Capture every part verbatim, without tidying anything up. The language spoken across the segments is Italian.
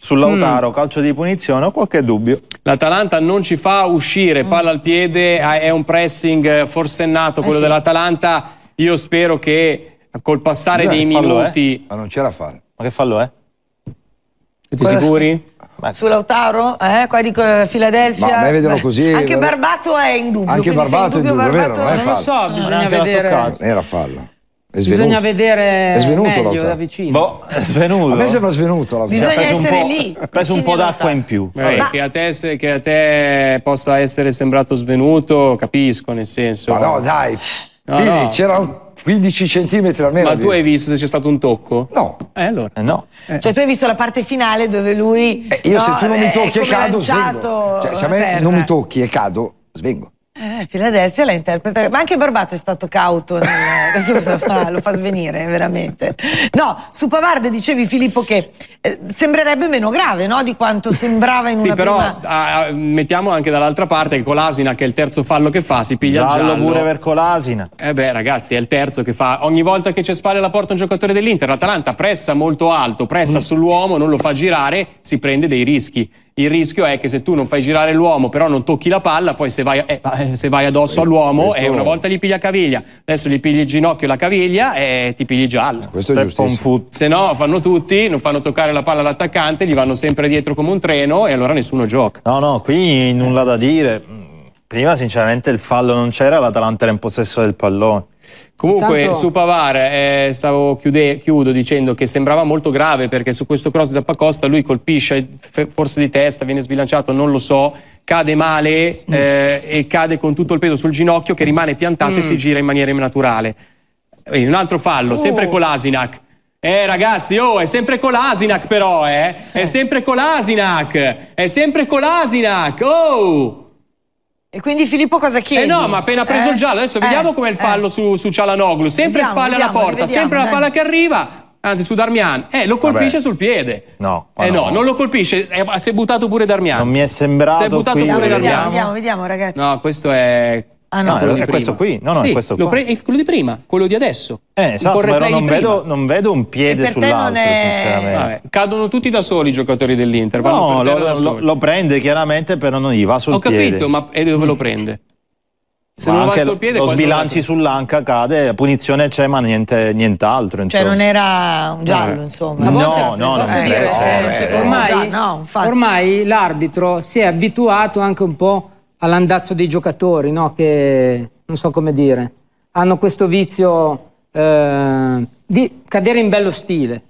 su Lautaro, mm. calcio di punizione, ho qualche dubbio. L'Atalanta non ci fa uscire, mm. palla al piede, è un pressing forsennato quello eh sì. dell'Atalanta. Io spero che col passare Beh, dei minuti... È? Ma non c'era fallo. Ma che fallo è? Siete Quella... sicuri? Ma... Su Lautaro? Eh? Qua dico Filadelfia. Ma vedono così. Anche vero? Barbato è in dubbio. Anche Barbato, in dubbio, Barbato... Vero, non, non lo so, bisogna vedere. Era fallo. Bisogna vedere è svenuto meglio da vicino. Boh, è svenuto. A me sembra svenuto. Bisogna essere lì. Ha preso un po' d'acqua in più. Beh, che, a te se, che a te possa essere sembrato svenuto, capisco, nel senso. Ma no, dai. No, Fili, no. c'era un... quindici centimetri almeno. Ma tu hai visto se c'è stato un tocco? No. Eh allora? Eh, no. Eh. Cioè tu hai visto la parte finale dove lui... Eh, io no, se tu non mi tocchi e cado, svengo. Cioè, se a me terra. non mi tocchi e cado, svengo. Eh, Filadelfia la interpreta... Ma anche Barbato è stato cauto. Nel... Adesso cosa fa? Lo fa svenire, veramente. No, su Pavard dicevi, Filippo, che eh, sembrerebbe meno grave, no? Di quanto sembrava in sì, una però, prima... Sì, però mettiamo anche dall'altra parte che Colasina, che è il terzo fallo che fa, si piglia giallo. Giallo pure per Colasina. Eh beh, ragazzi, è il terzo che fa. Ogni volta che c'è spalle alla porta un giocatore dell'Inter, l'Atalanta pressa molto alto, pressa mm. sull'uomo, non lo fa girare, si prende dei rischi. Il rischio è che se tu non fai girare l'uomo però non tocchi la palla, poi se vai, eh, se vai addosso all'uomo e eh, una volta gli piglia caviglia, adesso gli pigli il ginocchio la caviglia e ti pigli giallo. Questo è giusto. Se no fanno tutti, non fanno toccare la palla all'attaccante, gli vanno sempre dietro come un treno e allora nessuno gioca. No, no, qui nulla da dire. Prima sinceramente il fallo non c'era, l'Atalanta era in possesso del pallone. Comunque Tanto... su Pavard eh, stavo chiude, chiudo dicendo che sembrava molto grave perché su questo cross da Pacosta lui colpisce forse di testa, viene sbilanciato, non lo so, cade male eh, mm. e cade con tutto il peso sul ginocchio che rimane piantato mm. e si gira in maniera innaturale. E un altro fallo, uh. sempre con l'Asinac. Eh ragazzi, oh, è sempre Kolasinac però, eh! È sempre Kolasinac! È sempre Kolasinac! Oh! E quindi Filippo cosa chiede? Eh no, ma appena preso eh? il giallo, adesso eh? vediamo com'è il fallo eh? su, su Çalhanoğlu, sempre vediamo, spalle vediamo, alla porta, vediamo, sempre vediamo. la palla che arriva, anzi su Darmian, eh lo colpisce Vabbè. sul piede. No. Eh no, no, non lo colpisce, eh, si è buttato pure Darmian. Non mi è sembrato. Si è buttato qui, pure vediamo, Darmian. Vediamo, vediamo ragazzi. No, questo è... Ah no, no quello è, è questo qui, no no sì, è questo qua. È quello di prima, quello di adesso. Eh esatto, però non vedo, non vedo un piede sull'altro è... sinceramente. Vabbè, cadono tutti da soli i giocatori dell'Inter. No, lo, da lo, lo prende chiaramente però non gli va sul Ho piede. Ho capito, ma e dove lo prende? Se non va sul piede, lo sbilanci sull'anca, cade, la punizione c'è ma niente, nient'altro. Cioè non era un giallo eh. insomma. No, no, non è dire, eh, ormai, no, ormai l'arbitro si è abituato anche un po' all'andazzo dei giocatori, no? Che non so come dire, hanno questo vizio eh, di cadere in bello stile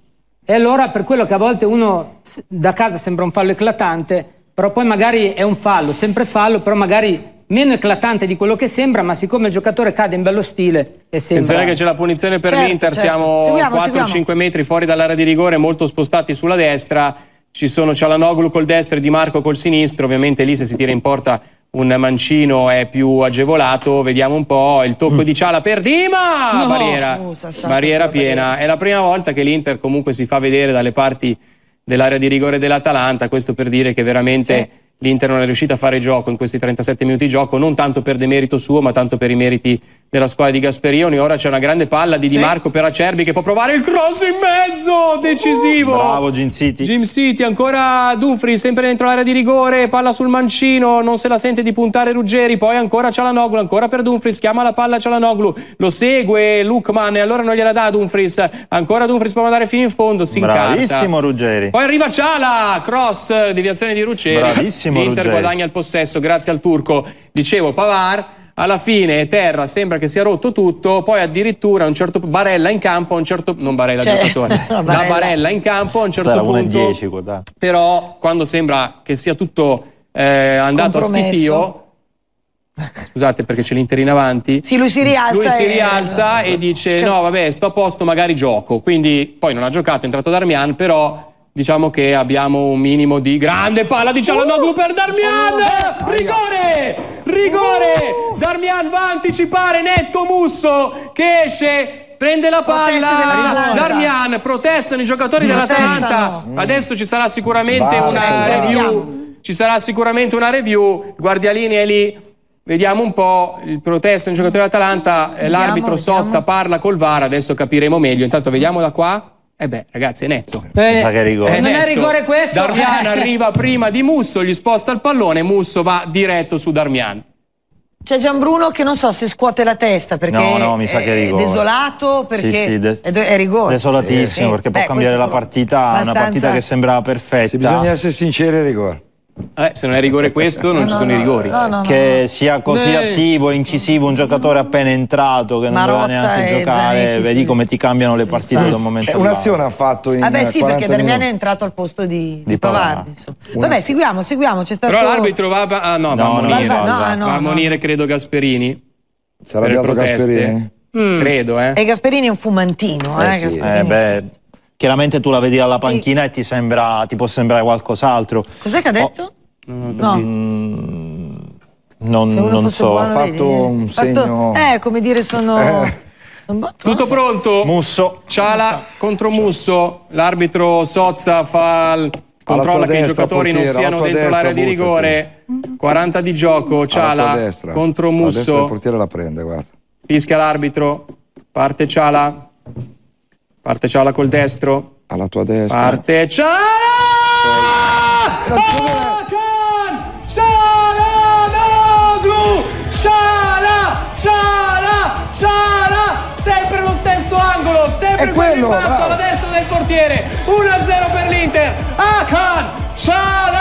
e allora per quello che a volte uno da casa sembra un fallo eclatante però poi magari è un fallo, sempre fallo però magari meno eclatante di quello che sembra, ma siccome il giocatore cade in bello stile e sembra... Attenzione che c'è la punizione per certo, l'Inter, certo. siamo quattro cinque metri fuori dall'area di rigore, molto spostati sulla destra, ci sono Çalhanoğlu col destro e Di Marco col sinistro, ovviamente lì se si tira in porta un mancino è più agevolato, vediamo un po' il tocco di Ciala per Dima, no. barriera, oh, sa, sa, barriera sa, piena, barriera. È la prima volta che l'Inter comunque si fa vedere dalle parti dell'area di rigore dell'Atalanta, questo per dire che veramente sì. l'Inter non è riuscita a fare gioco in questi trentasette minuti di gioco, non tanto per demerito suo ma tanto per i meriti della squadra di Gasperini. Ora c'è una grande palla di sì. Di Marco per Acerbi che può provare il cross in mezzo, decisivo, uh, bravo Djimsiti. Djimsiti ancora Dumfries sempre dentro l'area di rigore, palla sul mancino, non se la sente di puntare Ruggeri, poi ancora Çalhanoğlu, ancora per Dumfries, chiama la palla Çalhanoğlu, lo segue Lookman e allora non gliela dà Dumfries, ancora Dumfries può mandare fino in fondo, si incarta, bravissimo Ruggeri, poi arriva Ciala, cross, deviazione di Ruggeri, bravissimo L'Inter Ruggeri. Guadagna il possesso grazie al turco, dicevo Pavard. Alla fine terra sembra che sia rotto tutto, poi addirittura un certo Barella in campo, un certo non Barella cioè, giocatore, la Barella. La Barella in campo a un certo punto. uno e dieci, però quando sembra che sia tutto eh, andato a schifio, scusate perché c'è l'Inter in avanti. Sì, lui si rialza, lui si rialza e... e dice che... "No, vabbè, sto a posto, magari gioco". Quindi poi non ha giocato, è entrato Darmian, però diciamo che abbiamo un minimo di grande palla di Çalhanoğlu uh, per Darmian, uh, rigore, rigore, uh, Darmian va a anticipare netto Musso che esce, prende la palla, Darmian, protestano i giocatori dell'Atalanta, adesso ci sarà sicuramente va, una review, ci sarà sicuramente una review, Guardialini è lì. Vediamo un po' il protesto del giocatore dell'Atalanta, l'arbitro Sozza parla col VAR, adesso capiremo meglio, intanto vediamo da qua. Eh beh, ragazzi, è netto. Eh, che rigore. È non netto. È rigore questo. Darmian arriva prima di Musso, gli sposta il pallone, Musso va diretto su Darmian. C'è Gian Bruno che non so se scuote la testa perché no, no, mi sa che è rigore. Desolato perché sì, sì, de è rigore. Desolatissimo, sì, perché beh, può cambiare la partita, abbastanza... una partita che sembrava perfetta. Se bisogna essere sinceri, è rigore. Eh, se non è rigore questo non no, ci sono no, i rigori no, no, che no, no. sia così Beh. attivo e incisivo un giocatore appena entrato che non doveva neanche giocare Zanetti, vedi sì. come ti cambiano le partite eh, da un momento all'altro. Un'azione ha fatto in vabbè sì perché Darmian è entrato al posto di, di, di Pavard una... vabbè seguiamo seguiamo c'è stato però l'arbitro va a ah, no, no, no, no, no, no. monire credo Gasperini sarà arrabbiato Gasperini mm. credo eh. e Gasperini è un fumantino eh, eh, sì. eh beh Chiaramente tu la vedi alla panchina sì. e ti sembra, ti può sembrare qualcos'altro. Cos'è che ha detto? Oh, no. Mm, non non so. Ha fatto un fatto, segno... Eh, come dire, sono... Eh. sono Tutto so. pronto. Musso. Ciala contro Musso. L'arbitro Sozza fa il... controlla che destra, i giocatori portiera, non siano dentro l'area di rigore. Sì. quaranta di gioco. Ciala destra, contro Musso. Il portiere la prende, guarda. Fischia l'arbitro. Parte Ciala. Parte Ciala col destro. Alla tua destra. Parte Ciala! Ciala! Çalhanoğlu! Ciala! Ciala! Ciala! Sempre lo stesso angolo, sempre quello in basso alla destra del portiere. uno a zero per l'Inter. Hakan! Çalhanoğlu!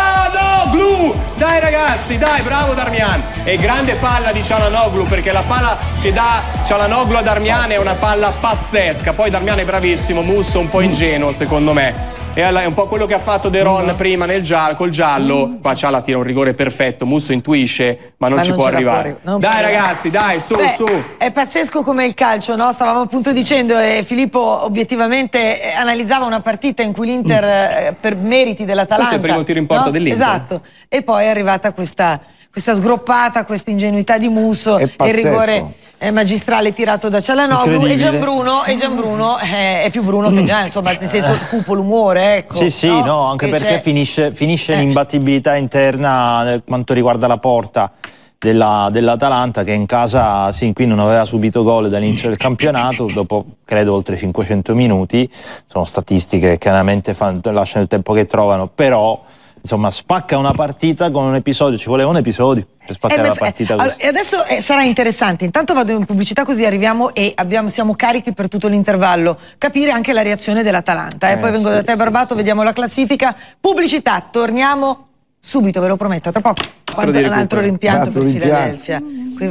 Dai ragazzi, dai, bravo Darmian. E grande palla di Çalhanoğlu, perché la palla che dà Çalhanoğlu a Darmian è una palla pazzesca. Poi Darmian è bravissimo, Musso un po' ingenuo secondo me. E è un po' quello che ha fatto De Roon mm. prima nel giallo, col giallo. Qua Ciala tira un rigore perfetto, Musso intuisce, ma non ma ci non può arrivare. Può, dai può. ragazzi, dai, su, Beh, su. È pazzesco come il calcio, no? Stavamo appunto dicendo, e eh, Filippo obiettivamente eh, analizzava una partita in cui l'Inter, eh, per meriti dell'Atalanta... Questo è il primo tiro in porta no? dell'Inter. Esatto, e poi è arrivata questa, questa sgroppata, questa ingenuità di Musso, e il rigore... magistrale tirato da Çalhanoğlu e Gian Bruno, e Gian Bruno è, è più Bruno che Gian, insomma, nel senso cupo l'umore, ecco. Sì, sì, no, no anche perché cioè... finisce, finisce eh. l'imbattibilità interna per quanto riguarda la porta dell'Atalanta, dell che in casa, sì, qui non aveva subito gol dall'inizio del campionato, dopo credo oltre cinquecento minuti, sono statistiche che chiaramente fan, lasciano il tempo che trovano, però... Insomma, spacca una partita con un episodio, ci voleva un episodio per spaccare eh, la partita. Allora, e adesso eh, sarà interessante, intanto vado in pubblicità così arriviamo e abbiamo, siamo carichi per tutto l'intervallo, capire anche la reazione dell'Atalanta. Eh. Eh, poi vengo sì, da te sì, Barbato, sì. vediamo la classifica, pubblicità, torniamo subito, ve lo prometto, tra poco. Quanto, un altro rimpianto per Filadelfia.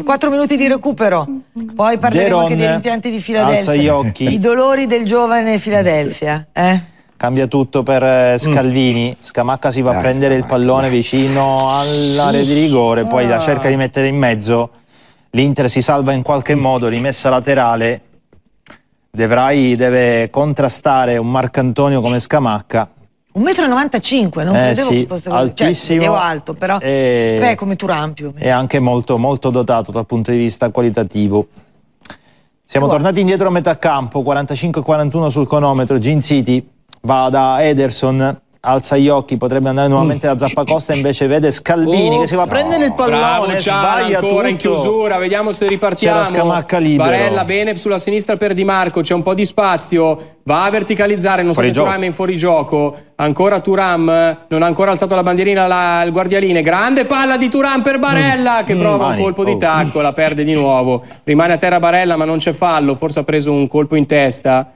Quattro minuti di recupero, poi parleremo anche dei rimpianti di Filadelfia. Alza gli occhi. I dolori del giovane Filadelfia. Eh? Cambia tutto per Scalvini, Scamacca si va a prendere il pallone vicino all'area di rigore, poi la cerca di mettere in mezzo, l'Inter si salva in qualche modo, rimessa laterale, De Vrij deve contrastare un Marcantonio come Scamacca. un metro e novantacinque, non eh, credevo sì, che fosse altissimo, cioè, alto, però e... beh, come Thuram più o meno. E anche molto, molto dotato dal punto di vista qualitativo. Siamo tornati indietro a metà campo, quarantacinque quarantuno sul cronometro, Djimsiti va da Ederson, alza gli occhi, potrebbe andare nuovamente da Zappacosta, invece vede Scalvini oh, che si va a prendere no, il pallone, bravo, sbaglia ancora tutto. In chiusura, vediamo se ripartiamo. C'è la Scamacca libero. Barella bene sulla sinistra per Di Marco, c'è un po' di spazio, va a verticalizzare, non so se Thuram è in fuorigioco, ancora Thuram, non ha ancora alzato la bandierina la, il guardialine, grande palla di Thuram per Barella mm. che prova mm, un colpo oh. di tacco, la perde di nuovo, rimane a terra Barella ma non c'è fallo, forse ha preso un colpo in testa.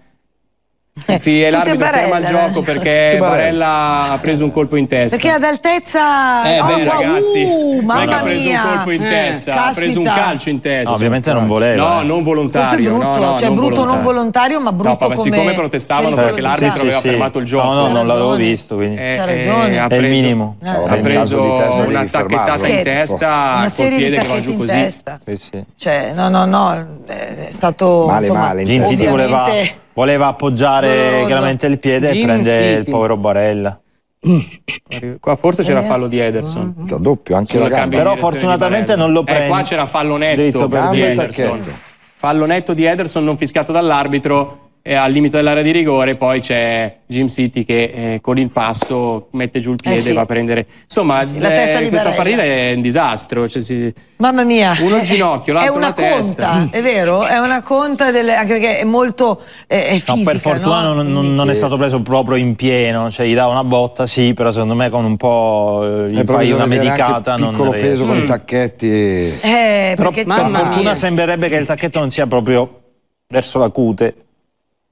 Sì, l'arbitro ferma il gioco perché Barella ha preso un colpo in testa. Perché ad altezza... Eh, oh, bene, ragazzi, uh, mamma ha preso mia. un colpo in eh, testa, caspita. ha preso un calcio in testa. No, ovviamente non voleva. No, eh. non volontario. Brutto, no, no, cioè non brutto volontario. non volontario, ma brutto no, papà, come... siccome protestavano perché sì, l'arbitro sì, aveva sì. fermato il gioco. No, no, non l'avevo visto, quindi... Eh, C'ha ragione. Eh, ha preso, è il minimo. Eh. Ha preso una tacchettata in testa col piede che va giù così. Cioè, no, no, no, è stato... Male, male. Djimsiti voleva... Voleva appoggiare Doloroso. chiaramente il piede Gim e prende il povero Barella. Qua forse c'era fallo di Ederson. Da doppio, anche la gamba. Però fortunatamente non lo prende. Eh, qua c'era fallo netto di Ederson. Fallo netto di Ederson non fischiato dall'arbitro. e al limite dell'area di rigore poi c'è Djimsiti che eh, con il passo mette giù il piede, eh sì, e va a prendere, insomma, eh sì, la eh, testa di questa partita è un disastro, cioè, si... mamma mia, uno il ginocchio, l'altro la testa, conta, è vero, è una conta delle... anche perché è molto eh, è fisica, no, per fortuna, no? Non, non, non è stato preso proprio in pieno, cioè gli dà una botta, sì, però secondo me con un po' gli fai una medicata, non piccolo peso con mm. i tacchetti e... eh, però perché... per fortuna sembrerebbe che il tacchetto non sia proprio verso la cute.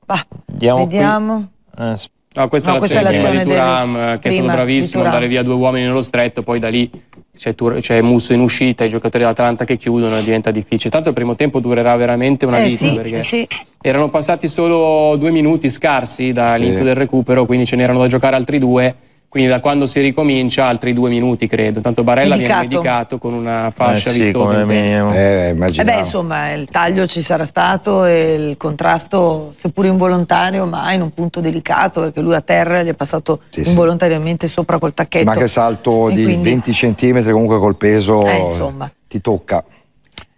Bah, vediamo. vediamo. Eh, no, questa, no, è questa è l'azione di Thuram, del... che è stato bravissimo a andare via due uomini nello stretto, poi da lì c'è Musso in uscita, i giocatori dell'Atalanta che chiudono e diventa difficile. Tanto il primo tempo durerà veramente una eh, vita, sì, perché sì, erano passati solo due minuti scarsi dall'inizio, sì, del recupero, quindi ce n'erano da giocare altri due. Quindi da quando si ricomincia altri due minuti, credo. Tanto Barella medicato. viene medicato con una fascia eh sì, vistosa in testa. Eh, eh beh, insomma, il taglio ci sarà stato e il contrasto, seppur involontario, ma in un punto delicato, perché lui a terra gli è passato sì, involontariamente sì. sopra col tacchetto. Ma che salto e di quindi... venti centimetri comunque col peso eh, ti tocca.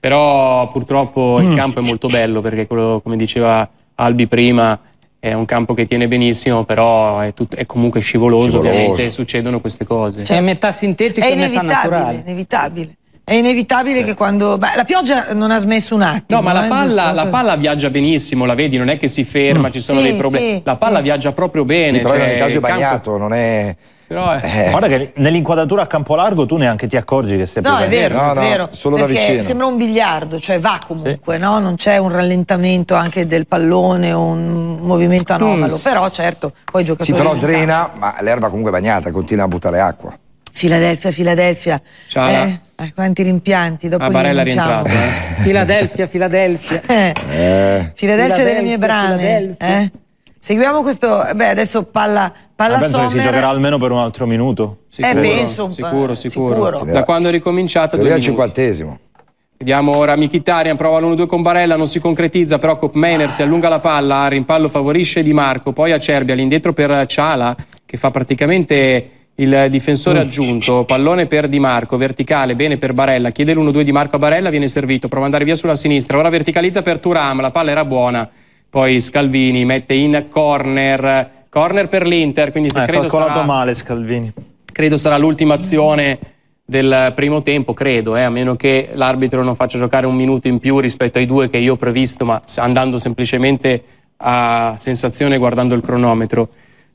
Però purtroppo mm. il campo è molto bello, perché quello, come diceva Albi prima, è un campo che tiene benissimo, però è, tutto, è comunque scivoloso, scivoloso, ovviamente succedono queste cose. Cioè metà sintetico e metà naturale. È inevitabile, è inevitabile eh. che quando... Beh, la pioggia non ha smesso un attimo. No, ma la, eh, palla, la palla viaggia benissimo, la vedi, non è che si ferma, mm. ci sono sì, dei problemi. Sì, la palla sì. viaggia proprio bene. Sì, però cioè, nel caso è bagnato, campo... non è... Però, eh. guarda che nell'inquadratura a campo largo tu neanche ti accorgi che stai no, più è vero, no, è no, vero, solo da vicino. Sembra un biliardo, cioè va comunque, sì. no? Non c'è un rallentamento anche del pallone o un movimento anomalo, mm. però certo, poi giocatori... Sì, però drena, ma l'erba comunque bagnata, continua a buttare acqua. Filadelfia, Filadelfia. Ciao. Eh, eh, quanti rimpianti, dopo lì rientrata. Eh. Filadelfia, Filadelfia. Eh. Eh. Filadelfia delle mie brane. Eh. Seguiamo questo, beh adesso palla, palla penso Sommer. Che si giocherà almeno per un altro minuto. Sicuro, eh, penso, sicuro, sicuro, sicuro. Da quando è ricominciato due minuti. cinquantesimo. Vediamo ora Mkhitaryan, prova l'uno due con Barella, non si concretizza, però Koopmeiners si allunga la palla, rimpallo favorisce Di Marco, poi Acerbi all'indietro per Ciala, che fa praticamente il difensore mm. aggiunto, pallone per Di Marco, verticale, bene per Barella, chiede l'uno due Di Marco a Barella, viene servito, prova ad andare via sulla sinistra, ora verticalizza per Thuram, la palla era buona. Poi Scalvini mette in corner, corner per l'Inter, quindi se eh, credo calcolato sarà, male Scalvini. Credo sarà l'ultima azione del primo tempo, credo, eh, a meno che l'arbitro non faccia giocare un minuto in più rispetto ai due che io ho previsto, ma andando semplicemente a sensazione guardando il cronometro.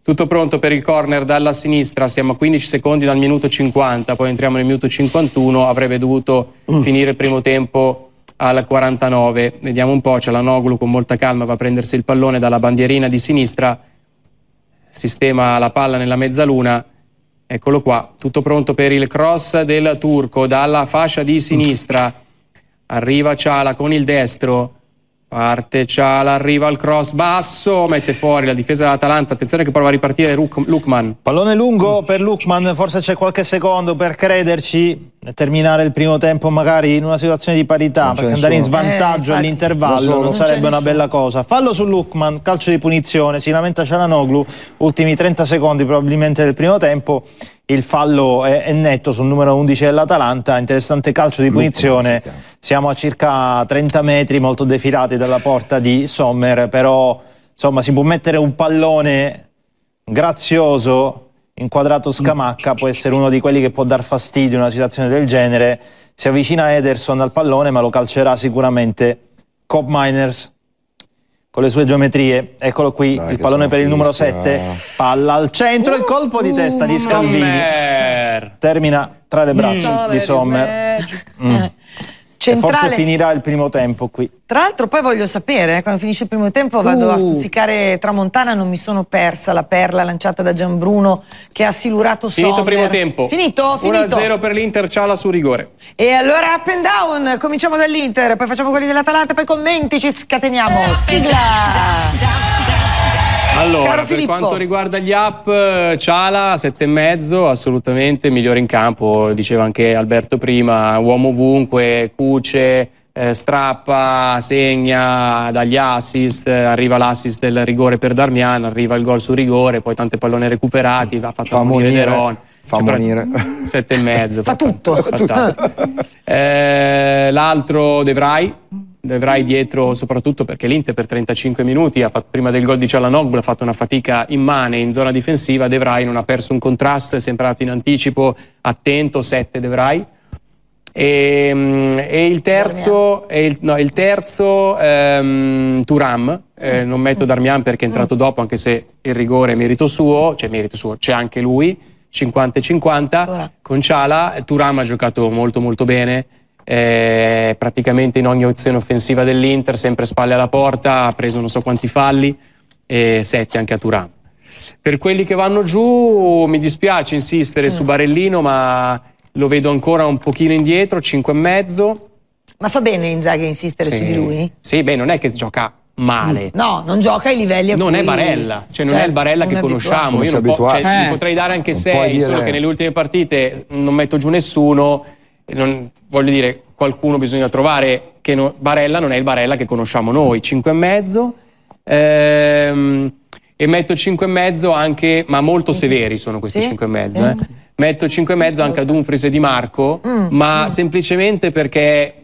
Tutto pronto per il corner dalla sinistra, siamo a quindici secondi dal minuto cinquanta, poi entriamo nel minuto cinquantuno, avrebbe dovuto mm. finire il primo tempo al quarantanove, vediamo un po', Çalhanoğlu con molta calma va a prendersi il pallone dalla bandierina di sinistra, sistema la palla nella mezzaluna, eccolo qua, tutto pronto per il cross del turco, dalla fascia di sinistra, arriva Ciala con il destro, parte Ciala, arriva al cross basso, mette fuori la difesa dell'Atalanta, attenzione che prova a ripartire Lookman. Pallone lungo per Lookman, forse c'è qualche secondo per crederci e terminare il primo tempo magari in una situazione di parità, perché andare in svantaggio eh, all'intervallo non, non sarebbe una bella cosa. Fallo su Lookman, calcio di punizione, si lamenta Çalhanoğlu, ultimi trenta secondi probabilmente del primo tempo. Il fallo è netto sul numero undici dell'Atalanta, interessante calcio di punizione, siamo a circa trenta metri molto defilati dalla porta di Sommer, però insomma si può mettere un pallone grazioso, inquadrato Scamacca, può essere uno di quelli che può dar fastidio in una situazione del genere, si avvicina Ederson al pallone ma lo calcerà sicuramente Koopmeiners. Con le sue geometrie, eccolo qui, dai, il pallone per il numero sette, palla al centro, uh, il colpo di testa uh, di Scalvini, Sommer. Termina tra le braccia di Sommer, mm. eh. e forse finirà il primo tempo qui. Tra l'altro poi voglio sapere, eh, quando finisce il primo tempo vado uh. a stuzzicare Tramontana, non mi sono persa la perla lanciata da Gian Bruno che ha silurato Sommer. Finito il primo tempo. Finito, finito. uno a zero per l'Inter, Ciala sul rigore. E allora up and down, cominciamo dall'Inter, poi facciamo quelli dell'Atalanta, poi commenti, ci scateniamo. Sigla! Allora, Caro per Filippo. quanto riguarda gli up, Ciala sette e mezzo, assolutamente migliore in campo, diceva anche Alberto prima, uomo ovunque, cuce... Eh, strappa, segna dagli assist, arriva l'assist del rigore per Darmian, arriva il gol su rigore, poi tanti palloni recuperati, va fatto morire De Roon, fa morire sette e mezzo, fa tutto, tutto. Eh, l'altro De Vrij De Vrij dietro soprattutto perché l'Inter per trentacinque minuti, ha fatto, prima del gol di Çalhanoğlu, ha fatto una fatica immane in zona difensiva. De Vrij non ha perso un contrasto, è sempre andato in anticipo, attento, sette De Vrij. E, e il terzo, e il, no, il terzo ehm, Thuram, eh, non metto Darmian perché è entrato dopo, anche se il rigore è merito suo, cioè merito suo, c'è anche lui, cinquanta e cinquanta. Con Çalha, Thuram ha giocato molto molto bene, eh, praticamente in ogni azione offensiva dell'Inter, sempre spalle alla porta, ha preso non so quanti falli, e sette anche a Thuram. Per quelli che vanno giù mi dispiace insistere mm. su Barellino, ma lo vedo ancora un pochino indietro, cinque e mezzo. Ma fa bene Inzaghi a insistere sì. su di lui? Sì, beh, non è che gioca male. No, non gioca ai livelli a non cui... Non è Barella, cioè non certo, è il Barella che conosciamo. Io non po cioè, eh. potrei dare anche sei, solo che nelle ultime partite non metto giù nessuno. Non, voglio dire, qualcuno bisogna trovare, che no, Barella non è il Barella che conosciamo noi. cinque e mezzo. Ehm, e metto cinque e mezzo anche, ma molto severi sono questi sì? cinque e mezzo, eh. eh. Metto cinque e mezzo anche a Dumfries e Di Marco, mm, ma mm. semplicemente perché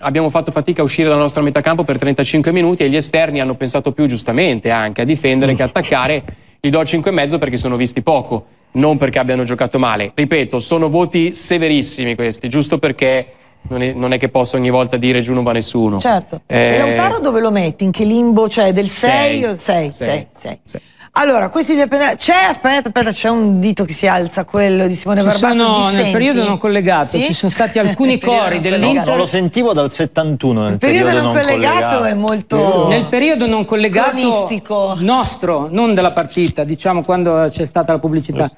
abbiamo fatto fatica a uscire dalla nostra metà campo per trentacinque minuti e gli esterni hanno pensato più giustamente anche a difendere mm. che a attaccare. Gli do cinque e mezzo perché sono visti poco, non perché abbiano giocato male. Ripeto, sono voti severissimi questi, giusto perché non è, non è che posso ogni volta dire giù non va nessuno. Certo. Eh, e Lautaro dove lo metti? In che limbo? Cioè del sei o sei? sei. sei. sei. Allora, questi dipende... C'è, aspetta, aspetta, c'è un dito che si alza, quello di Simone Barbato. No, nel periodo non collegato sì? ci sono stati alcuni cori dell'Inter. No, lo sentivo dal settantuno nel periodo, periodo non collegato. collegato è molto nel periodo non collegato cronistico. nostro, non della partita, diciamo quando c'è stata la pubblicità.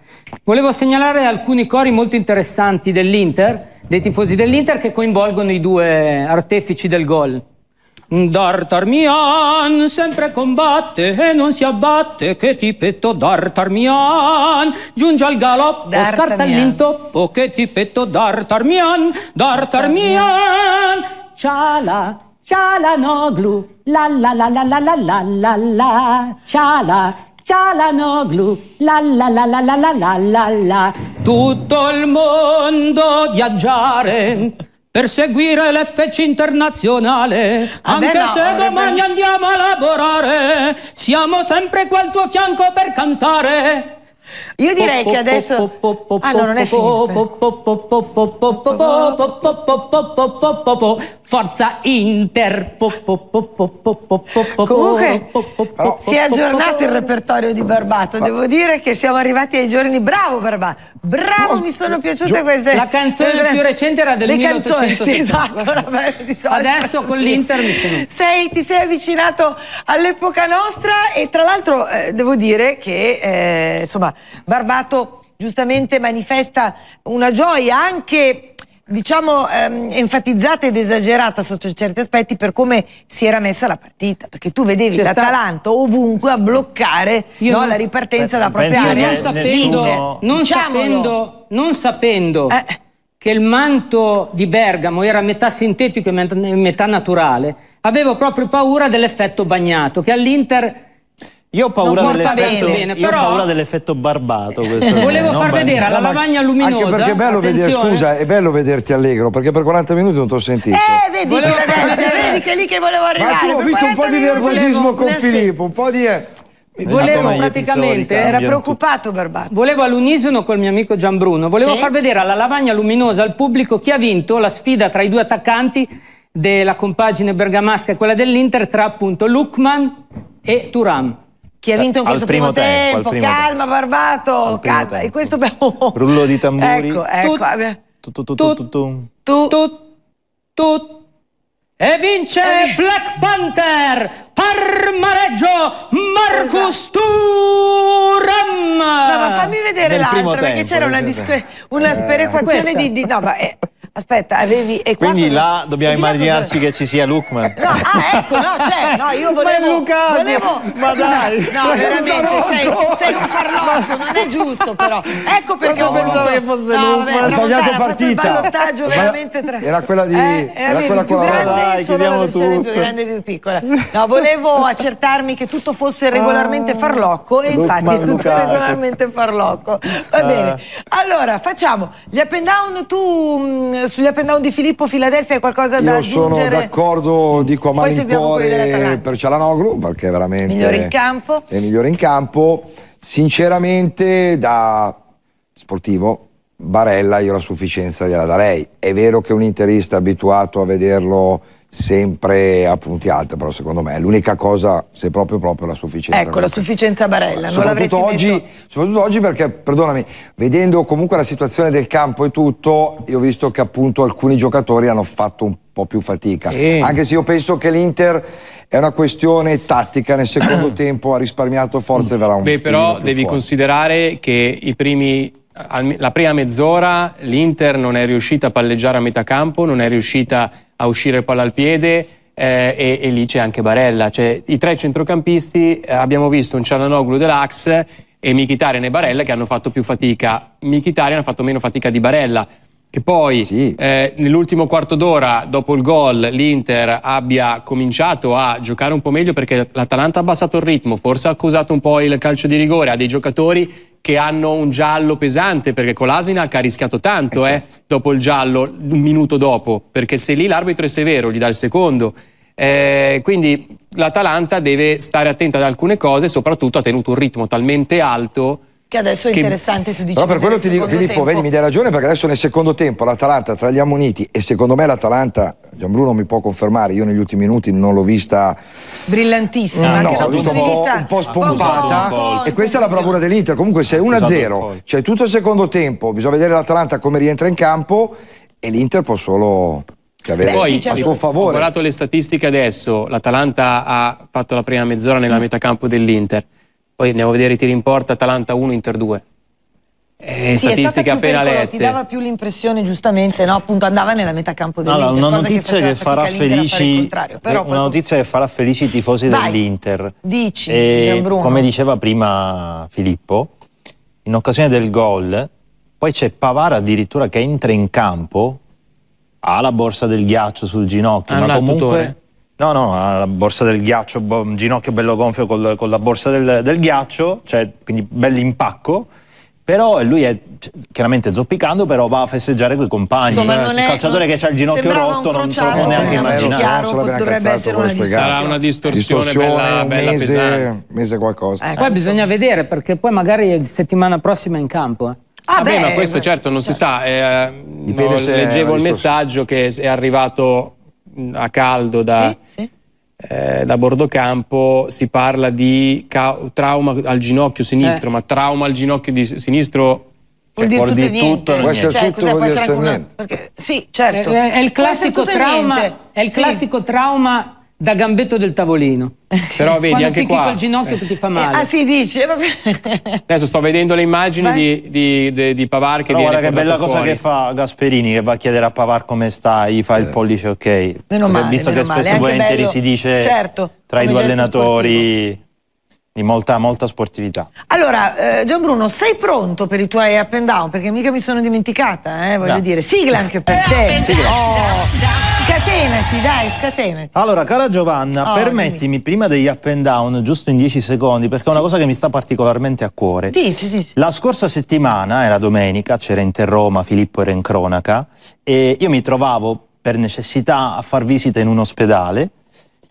Volevo segnalare alcuni cori molto interessanti dell'Inter, dei tifosi dell'Inter, che coinvolgono i due artefici del gol. Darmian sempre combatte e non si abbatte, che tipetto Darmian, giunge al galoppo, scarta all'intoppo, che tipetto Darmian, Darmian, Çalha, Çalhanoğlu, la la la la la la la la la, Çalha, Çalhanoğlu, la la la la la la la la la, tutto il mondo viaggiare per seguire l'F C internazionale, ah anche no, se domani bene. andiamo a lavorare, siamo sempre qua al tuo fianco per cantare. Io direi che adesso... Ah no, non è finito. Forza Inter. Comunque si è aggiornato il repertorio di Barbato. Devo dire che siamo arrivati ai giorni... Bravo Barbato, bravo, mi sono piaciute queste... La canzone più recente era del milleottocentosessanta. Adesso con l'Inter mi sono... Sei, ti sei avvicinato all'epoca nostra e tra l'altro devo dire che insomma... Barbato giustamente manifesta una gioia anche, diciamo, ehm, enfatizzata ed esagerata sotto certi aspetti per come si era messa la partita, perché tu vedevi l'Atalanta ovunque a bloccare no, non... la ripartenza dalla propria area. Non sapendo, non sapendo, non sapendo eh. che il manto di Bergamo era metà sintetico e metà naturale, avevo proprio paura dell'effetto bagnato, che all'Inter... Io ho paura dell'effetto dell Barbato. Questo volevo far vedere bagnato. la lavagna luminosa. Anche perché è bello vedere, scusa, è bello vederti allegro, perché per quaranta minuti non ti ho sentito. Eh, vedi, volevo vedere, vedere. vedi che è lì che volevo arrivare. Ma tu ho visto un po' di nervosismo volevo... con Filippo, un po' di... Volevo praticamente... Era preoccupato Barbato. Volevo all'unisono col mio amico Gian Bruno, volevo sì? far vedere alla lavagna luminosa al pubblico chi ha vinto la sfida tra i due attaccanti della compagine bergamasca e quella dell'Inter, tra appunto Lookman e Thuram. Chi ha vinto in questo primo, primo tempo, tempo primo calma Barbato, calma, tempo. e questo oh. Rullo di tamburi. Ecco, ecco. Tu, tu, tu, tu, tu, tu, tu, tu, tu. E vince eh. Black Panther, palmareggio Marcus Thuram. No, ma fammi vedere l'altro, perché c'era una, una sperequazione eh. di, di... No, ma... Eh. Aspetta, avevi... E Quindi quattro... là dobbiamo immaginarci che ci sia Lookman. No, ah, ecco, no, cioè, no, io volevo... Ma, Luca, volevo... ma dai! No, veramente, sei, sei un farlocco, non è giusto però. Ecco perché no, ho voluto... che fosse no, Lookman. Ha sbagliato partita. Tra... Era quella di... Eh, era quella più grande, dai, io sono la versione tutto. più grande e più piccola. No, volevo accertarmi che tutto fosse regolarmente farlocco e Lookman, infatti è tutto Luca. regolarmente farlocco. Va bene. Allora, facciamo gli up and down, tu... eh, sugli up and down di Filippo, Filadelfia, è qualcosa da aggiungere? Io sono d'accordo, dico a malincuore per Çalhanoğlu, perché veramente migliore in campo. è migliore in campo. Sinceramente, da sportivo, Barella io la sufficienza gliela darei. È vero che un interista è abituato a vederlo sempre a punti alti, però secondo me è l'unica cosa, se proprio proprio la sufficienza. Ecco, la sufficienza Barella, non l'avresti messo. Soprattutto oggi, perché, perdonami, vedendo comunque la situazione del campo e tutto, io ho visto che appunto alcuni giocatori hanno fatto un po' più fatica, sì. Anche se io penso che l'Inter è una questione tattica, nel secondo tempo ha risparmiato forze, verrà un po' più. Beh, però devi fuori. considerare che i primi la prima mezz'ora l'Inter non è riuscita a palleggiare a metà campo, non è riuscita a uscire palla al piede, eh, e, e lì c'è anche Barella, cioè i tre centrocampisti, eh, abbiamo visto un Çalhanoğlu dell'Ax e Mkhitaryan e Barella che hanno fatto più fatica. Mkhitaryan ha fatto meno fatica di Barella, che poi sì. eh, nell'ultimo quarto d'ora dopo il gol l'Inter abbia cominciato a giocare un po' meglio, perché l'Atalanta ha abbassato il ritmo, forse ha accusato un po' il calcio di rigore a dei giocatori che hanno un giallo pesante, perché Kolasinac ha rischiato tanto, eh, certo. eh, dopo il giallo, un minuto dopo, perché se lì l'arbitro è severo gli dà il secondo. Eh, quindi l'Atalanta deve stare attenta ad alcune cose, soprattutto ha tenuto un ritmo talmente alto che adesso è che... interessante, tu dici. Però per quello ti dico, Filippo, tempo. vedi, mi dai ragione, perché adesso nel secondo tempo l'Atalanta tra gli ammoniti, e secondo me l'Atalanta, Gian Bruno mi può confermare, io negli ultimi minuti non l'ho vista brillantissima, no, l'ho vista un po', vista... un po' spompata, un po', e questa è la bravura dell'Inter. Comunque sei uno a zero, cioè tutto il secondo tempo, bisogna vedere l'Atalanta come rientra in campo, e l'Inter può solo... Che avere Beh, sì, a suo favore. Ho guardato le statistiche adesso, l'Atalanta ha fatto la prima mezz'ora nella mm. metà campo dell'Inter. Poi andiamo a vedere i tiri in porta, Atalanta uno, Inter due. Eh, sì, statistiche appena lette. Ti dava più l'impressione, giustamente, no? Appunto, andava nella metà campo dell'Inter. Allora, una, notizia che che felici, però, una poi... notizia che farà felici i tifosi dell'Inter. Dici, e, Gian Bruno. Come diceva prima Filippo, in occasione del gol, poi c'è Pavard addirittura che entra in campo, ha la borsa del ghiaccio sul ginocchio, ma comunque... No, no, ha la borsa del ghiaccio, un ginocchio bello gonfio col, con la borsa del, del ghiaccio, cioè, quindi bell'impacco, però lui è chiaramente zoppicando, però va a festeggiare coi compagni. Insomma, non è, il calciatore non, che ha il ginocchio rotto non so neanche immaginare. Dovrebbe essere una distorsione. Sarà una distorsione, distorsione bella, bella mese, pesante. mese qualcosa. Eh, eh, poi eh. bisogna vedere, perché poi magari settimana prossima è in campo, eh. Ah, ah beh, ma questo certo non certo. si sa. Eh, no, leggevo il messaggio che è arrivato a caldo da, sì, sì. Eh, da Bordocampo, si parla di trauma al ginocchio sinistro, eh. ma trauma al ginocchio di sinistro vuol dire tutto e niente. Può essere tutto, può essere niente. Sì, certo. È, è, è il classico trauma, è il sì. classico trauma da gambetto del tavolino. Però vedi, anche qua... Quando picchi col ginocchio tu ti fa male. Eh, ah, si dice... Adesso sto vedendo le immagini di, di, di, di Pavard che Però viene... Guarda che bella fuori. cosa che fa Gasperini, che va a chiedere a Pavard come sta, gli fa eh. il pollice ok. Meno male, Visto meno che male. spesso volentieri si dice certo, tra i due allenatori... Sportivo. Di molta, molta sportività. Allora, eh, Gian Bruno, sei pronto per i tuoi up and down? Perché mica mi sono dimenticata, eh, voglio no. dire. Sigla anche per te. Oh, scatenati, dai, scatenati. Allora, cara Giovanna, oh, permettimi dimmi. prima degli up and down, giusto in dieci secondi, perché è una sì. cosa che mi sta particolarmente a cuore. Dici, dici. La scorsa settimana, era domenica, c'era Inter Roma, Filippo era in cronaca, e io mi trovavo per necessità a far visita in un ospedale.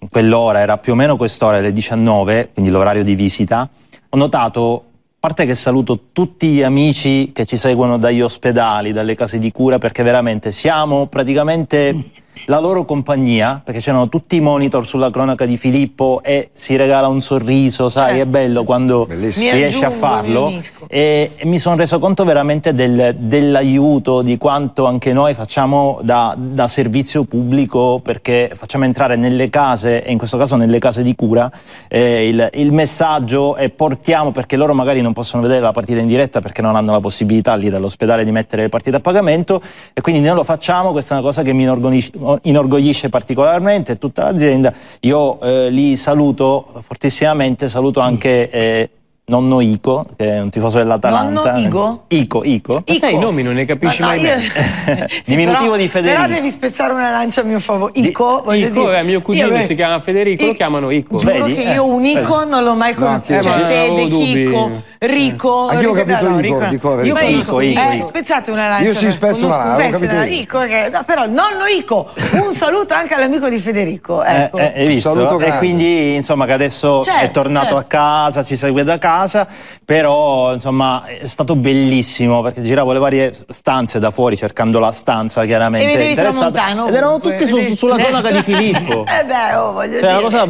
Quell'ora era più o meno quest'ora, alle diciannove, quindi l'orario di visita. Ho notato, a parte che saluto tutti gli amici che ci seguono dagli ospedali, dalle case di cura, perché veramente siamo praticamente la loro compagnia, perché c'erano tutti i monitor sulla cronaca di Filippo e si regala un sorriso, sai, eh, è bello quando Bellissimo. riesci aggiungo, a farlo. E, e mi sono reso conto veramente del, dell'aiuto, di quanto anche noi facciamo da, da servizio pubblico, perché facciamo entrare nelle case, e in questo caso nelle case di cura, eh, il, il messaggio, e portiamo, perché loro magari non possono vedere la partita in diretta perché non hanno la possibilità lì dall'ospedale di mettere le partite a pagamento, e quindi noi lo facciamo. Questa è una cosa che mi inorgoglisce inorgoglisce particolarmente tutta l'azienda. Io eh, li saluto fortissimamente, saluto anche eh, nonno Ico, che è un tifoso dell'Atalanta. Nonno Ico? Ico, Ico. Ico. I nomi non ne capisci no, mai io... bene. Sì, diminutivo però, di Federico. Però devi spezzare una lancia a mio favore. Ico, di... Ico dire... è mio cugino, io... si chiama Federico, I... lo chiamano Ico. Giuro Vedi? che io un Ico eh. non l'ho mai conosciuto. No, cioè, eh, Fede, Chico, Rico. Eh. Anche io ho capito no, Ico. Rico, io Ico, Ico, eh, Ico. Spezzate una lancia. Io si spezzo una lancia. Ico, però nonno Ico. Un saluto anche all'amico di Federico. Hai visto? E quindi insomma che adesso è tornato a casa, ci segue da casa. Casa, però insomma è stato bellissimo perché giravo le varie stanze da fuori cercando la stanza chiaramente e interessata ed erano tutte su, su, sulla cronaca di Filippo. Eh beh, oh, voglio cioè, dire. Una cosa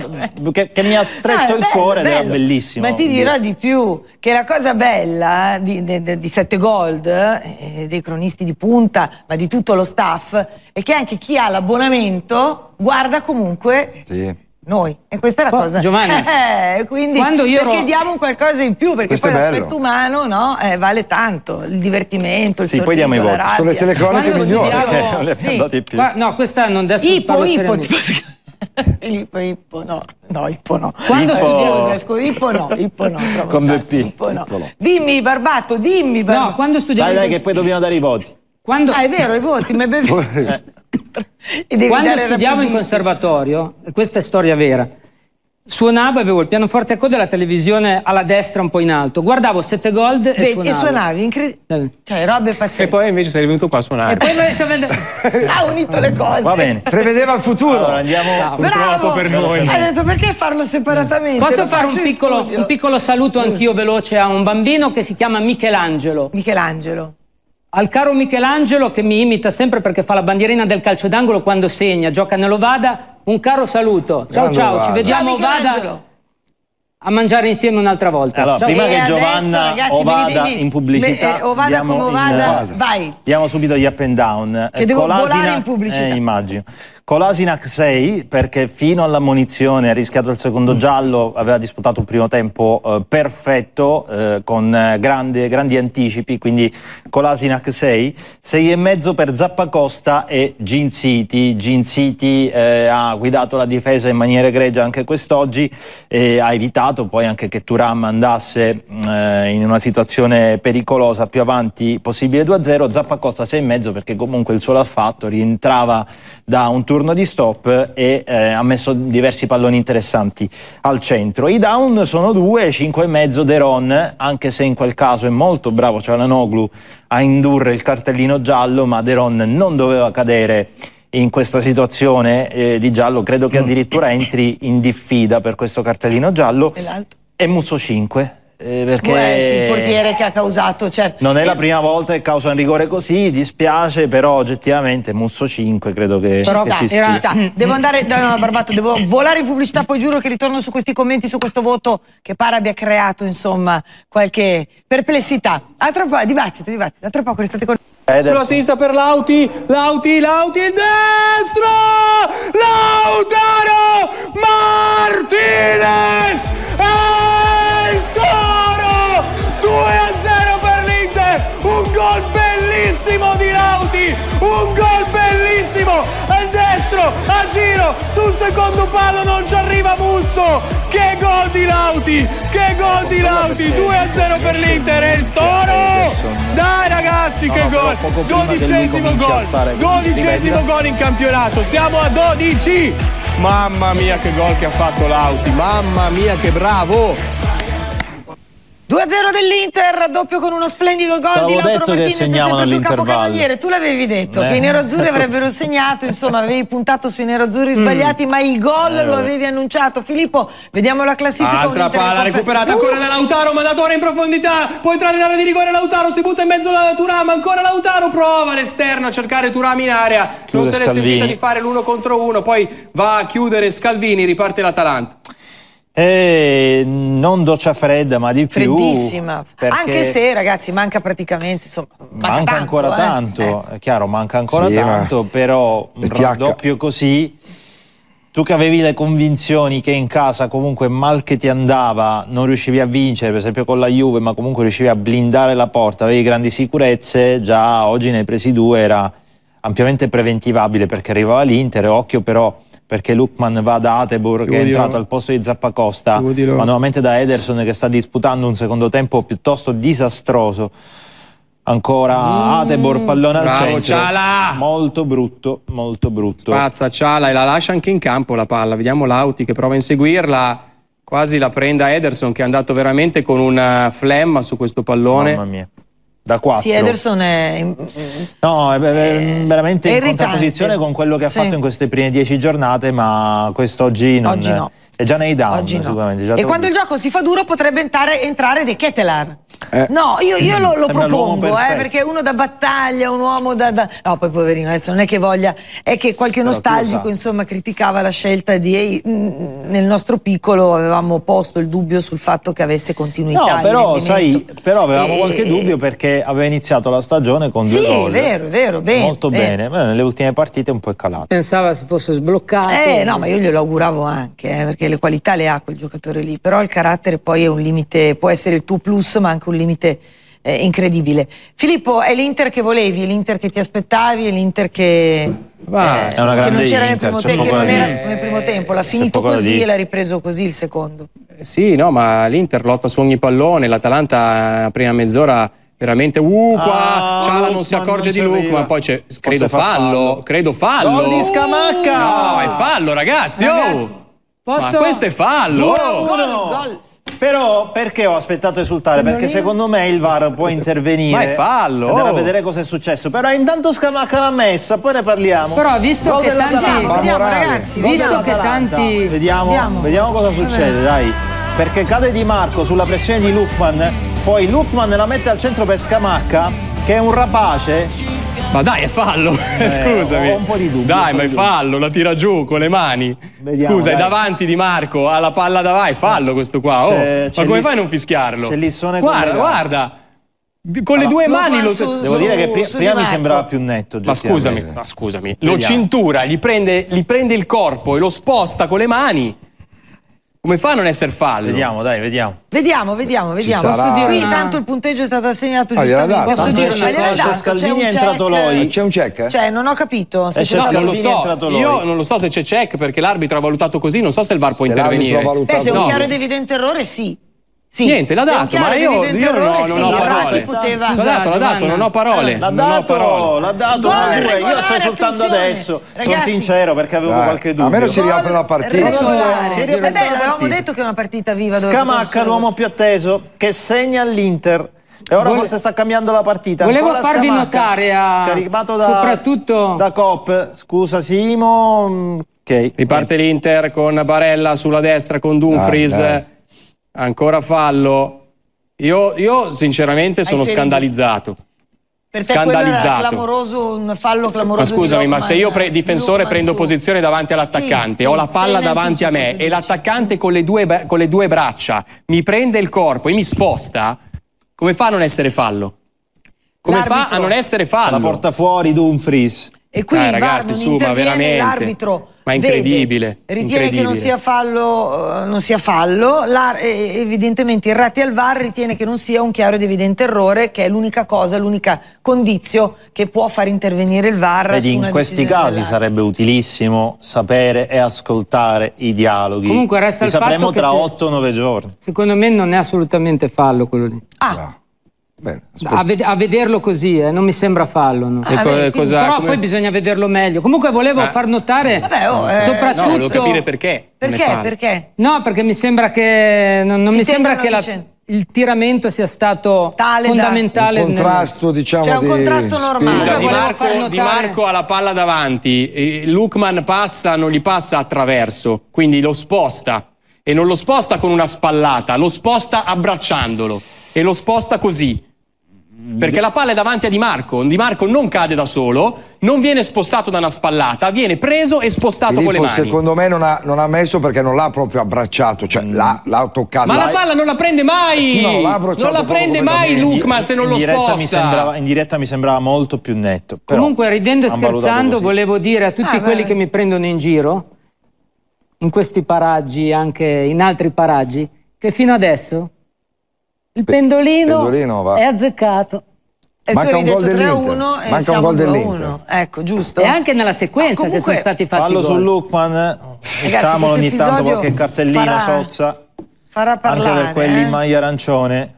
che, che mi ha stretto eh, il bello, cuore ed bello. era bellissimo. Ma ti dirò di più che la cosa bella di, di, di Sette Gold, eh, dei cronisti di punta, ma di tutto lo staff, è che anche chi ha l'abbonamento guarda comunque. Sì. Noi e questa è la oh, cosa Giovanni eh, quindi quando io perché ero... diamo qualcosa in più perché questo poi l'aspetto umano no eh, vale tanto il divertimento il sì, sorriso poi diamo i voti sono le telecronache migliori non le abbiamo date più Qua, no questa non adesso Ippo Ippo Ippo Ippo no no Ippo no quando Ippo, Ippo no Ippo no con due P Ippo no dimmi Barbato dimmi Barbato no quando studiamo dai dai che poi dobbiamo dare i voti quando ah è vero i voti ma bevi Quando studiavo in conservatorio, questa è storia vera, suonavo, avevo il pianoforte a coda e la televisione alla destra un po' in alto, guardavo Sette Gold e Beh, suonavo. E suonavi, incredibile. Cioè, robe pazzesche. E poi invece sei venuto qua a suonare. E poi ha unito le cose. Va bene. Prevedeva il futuro. Allora, andiamo no, purtroppo per noi. Hai detto perché farlo separatamente? Posso fare un piccolo, un piccolo saluto anch'io veloce a un bambino che si chiama Michelangelo. Michelangelo. Al caro Michelangelo, che mi imita sempre perché fa la bandierina del calcio d'angolo quando segna, gioca nell'Ovada, un caro saluto. Ciao Grande ciao, Ovada. Ci vediamo Ovada a mangiare insieme un'altra volta. Allora, ciao. Prima e che adesso, Giovanna ragazzi, Ovada in pubblicità, eh, Ovada diamo, come Ovada, in, vai. Diamo subito gli up and down. Che eh, devo Colasina, volare in pubblicità. Eh, immagino. Kolasinac sei perché fino all'ammonizione ha rischiato il secondo giallo, aveva disputato un primo tempo eh, perfetto eh, con eh, grande, grandi anticipi, quindi Kolasinac sei, sei e mezzo per Zappacosta e Djimsiti. Djimsiti eh, ha guidato la difesa in maniera egregia anche quest'oggi e ha evitato poi anche che Thuram andasse eh, in una situazione pericolosa più avanti possibile due a zero, Zappacosta sei e mezzo perché comunque il suo l'ha fatto, rientrava da un turno di stop e eh, ha messo diversi palloni interessanti al centro. I down sono due, cinque e mezzo De Roon, anche se in quel caso è molto bravo Çalhanoğlu a indurre il cartellino giallo, ma De Roon non doveva cadere in questa situazione eh, di giallo, credo che addirittura entri in diffida per questo cartellino giallo. E, e Musso cinque. Eh, perché Beh, il portiere che ha causato certo. non è la prima volta che causa un rigore così, dispiace, però oggettivamente Musso cinque credo che però, ci sta, ci sta. Devo andare da no, Barbato, devo volare in pubblicità, poi giuro che ritorno su questi commenti, su questo voto che pare abbia creato insomma qualche perplessità. A tra poco, dibattito, dibattito, a tra poco restate con sulla sinistra per Lauti, Lauti, Lauti, il destro! Lautaro Martinez! E il Toro! due a zero per l'Inter! Un gol bellissimo di Lauti! Un gol bellissimo! Al destro, a giro, sul secondo palo non ci arriva Musso! Che gol di Lauti! Che gol di Lauti! due a zero per l'Inter! E il Toro! Dai ragazzi, che gol! Dodicesimo gol! Dodicesimo gol in campionato! Siamo a dodici! Mamma mia che gol che ha fatto Lauti, mamma mia che bravo! due a zero dell'Inter, doppio con uno splendido gol Stavo di Lautaro Martinez, che sempre il tuo capocannoniere, tu l'avevi detto, eh. che i nerazzurri avrebbero segnato, insomma avevi puntato sui nerazzurri sbagliati, mm. ma il gol eh. lo avevi annunciato. Filippo, vediamo la classifica. Altra palla recuperata, uh. ancora da Lautaro, mandatore in profondità, può entrare in area di rigore Lautaro, si butta in mezzo da Thuram, ancora Lautaro, prova all'esterno a cercare Thuram in area, Chiude non se ne è sentita di fare l'uno contro uno, poi va a chiudere Scalvini, riparte l'Atalanta. Eh, non doccia fredda ma di più freddissima, anche se ragazzi manca praticamente insomma, manca, manca tanto, ancora eh. tanto eh. è chiaro, manca ancora sì, tanto ma... però un raddoppio così, tu che avevi le convinzioni che in casa comunque mal che ti andava non riuscivi a vincere, per esempio con la Juve, ma comunque riuscivi a blindare la porta, avevi grandi sicurezze, già oggi ne hai presi due, era ampiamente preventivabile perché arrivava l'Inter, occhio però perché Lookman va da Ateburg, che è entrato al posto di Zappacosta, ma nuovamente da Ederson, che sta disputando un secondo tempo piuttosto disastroso. Ancora mm, Ateburg, pallone al bravo, centro, Ciala. molto brutto, molto brutto. Spazza Ciala e la lascia anche in campo la palla, vediamo Lauti che prova a inseguirla, quasi la prenda Ederson, che è andato veramente con una flemma su questo pallone. Mamma mia. Da quattro. Sì, Ederson è, no, è, è veramente è in contrapposizione con quello che ha sì. fatto in queste prime dieci giornate, ma quest'oggi non Oggi no. è già nei down. Oggi sicuramente, no. già e quando visto. il gioco si fa duro potrebbe entrare, entrare De Ketelaere. Eh. No, io, io lo, lo propongo, eh, perché uno da battaglia, un uomo da, da... No, poi poverino, adesso non è che voglia, è che qualche Però nostalgico insomma criticava la scelta di... Ehi, nel nostro piccolo avevamo posto il dubbio sul fatto che avesse continuità. No, però, sai, però avevamo e... qualche dubbio perché aveva iniziato la stagione con sì, due gol. Sì, è vero, è vero, bene, molto bene. bene. Nelle ultime partite è un po' calato. Pensava si fosse sbloccato. Eh, no, ma io glielo auguravo anche, eh, perché le qualità le ha quel giocatore lì, però il carattere poi è un limite, può essere il tuo plus, ma anche un limite eh, incredibile. Filippo, è l'Inter che volevi, è l'Inter che ti aspettavi, è l'Inter che, bah, eh, è una che non c'era nel primo, te che non era nel primo tempo, l'ha finito così di... e l'ha ripreso così il secondo. Eh, sì, no, ma l'Inter lotta su ogni pallone, l'Atalanta a prima mezz'ora veramente uh, qua ah, Ciala non si accorge non di Lookman, ma poi c'è credo fallo, fallo, credo fallo. Gol di Scamacca! No, è fallo ragazzi, ragazzi oh. posso... Ma questo è fallo! Gol, gol, gol. Però perché ho aspettato esultare? Perché secondo me il V A R può intervenire. Ma è fallo! Andare a vedere cosa è successo. Però intanto Scamacca l'ha messa, poi ne parliamo. Però visto che tanti... Vediamo ragazzi, visto che tanti... Vediamo, vediamo cosa succede, dai. Perché cade Di Marco sulla pressione di Lookman, poi Lookman la mette al centro per Scamacca, che è un rapace. Ma dai, è fallo, eh, scusami. Ho un po' di dubbi. Dai, ma è fallo, la tira giù con le mani. Vediamo, Scusa, dai. è davanti Di Marco, ha la palla davanti, fallo questo qua. Oh. Ma come fai a non fischiarlo? C'è l'issone Guarda, guarda. Con le due mani lo... Devo dire che prima mi sembrava più netto. Ma scusami, ma scusami. Lo cintura, gli prende, gli prende il corpo e lo sposta con le mani. Come fa a non essere fallo? Vediamo, dai, vediamo. Vediamo, vediamo, vediamo. Sarà... Qui tanto il punteggio è stato assegnato ah, giustamente. Posso dire una cosa? Scalvini è entrato Toloi. C'è un check? Cioè, non ho capito. Se no, non lo so. Io non lo so se c'è check perché l'arbitro ha valutato così, non so se il V A R può se intervenire. Beh, se è un chiaro ed evidente errore, sì. Sì. Niente, l'ha dato, ma io, io non ho, sì, non ho parole. Poteva... L'ha dato, l'ha dato, non ho parole. L'ha dato, l'ha dato. Gole, io sto soltanto adesso. Ragazzi, sono sincero perché avevo dai, qualche dubbio. Almeno si riapre la partita. Avevamo detto che è una partita viva. Scamacca, l'uomo più atteso, che segna all'Inter. E ora Vole... forse sta cambiando la partita. Volevo Ancora farvi Scamacca, notare, a... scaricato da, soprattutto da Coop. Scusa, Simo. Okay. Riparte l'Inter con Barella sulla destra, con Dumfries. Ancora fallo. Io, io sinceramente sono scandalizzato. Per te scandalizzato. Quello era clamoroso, un fallo clamoroso. Ma scusami, ma se io pre difensore Lookman prendo su. posizione davanti all'attaccante, sì, ho sì, la palla davanti a me e l'attaccante con, con le due braccia mi prende il corpo e mi sposta, come fa a non essere fallo? Come fa a non essere fallo? Se la porta fuori Dumfries. E qui ah, il ragazzi, V A R non interviene, l'arbitro ma incredibile, vede, ritiene incredibile. che non sia fallo, non sia fallo evidentemente irrati al V A R, ritiene che non sia un chiaro ed evidente errore, che è l'unica cosa, l'unica condizione che può far intervenire il V A R. Vedi, in questi casi sarebbe utilissimo sapere e ascoltare i dialoghi. Comunque resta il fatto che tra otto nove giorni. Secondo me non è assolutamente fallo quello lì. Ah. No. Bene, a, ved a vederlo così eh, non mi sembra fallo, no? ah, beh, quindi, però come... poi bisogna vederlo meglio. Comunque volevo eh. far notare Vabbè, oh, eh, soprattutto no, volevo capire perché perché, perché? no perché mi sembra che non, non mi sembra che la, il tiramento sia stato Tale fondamentale da... un contrasto nel... diciamo cioè, un contrasto di... normale. Scusa, Di Marco, Di Marco ha la palla davanti, Lookman passa, non gli passa attraverso, quindi lo sposta e non lo sposta con una spallata, lo sposta abbracciandolo e lo sposta così. Perché la palla è davanti a Di Marco, Di Marco non cade da solo, non viene spostato da una spallata, viene preso e spostato Filippo, con le mani. Secondo me non ha, non ha messo perché non l'ha proprio abbracciato, cioè l'ha toccato. Ma la palla non la prende mai! Eh sì, no, non la prende mai Lookman se non lo sposta. Mi sembrava, in diretta mi sembrava molto più netto. Però comunque ridendo e scherzando volevo dire a tutti ah, quelli beh. che mi prendono in giro, in questi paraggi, anche in altri paraggi, che fino adesso... Il pendolino, pendolino è azzeccato. E manca un gol dell'Inter. Manca un gol dell'Inter. Ecco, giusto. E anche nella sequenza comunque, che sono stati fatti. Fallo su Lookman, facciamolo ogni tanto qualche cartellino, farà, Sozza. Farà parlare. Anche per quelli eh? in maglia arancione.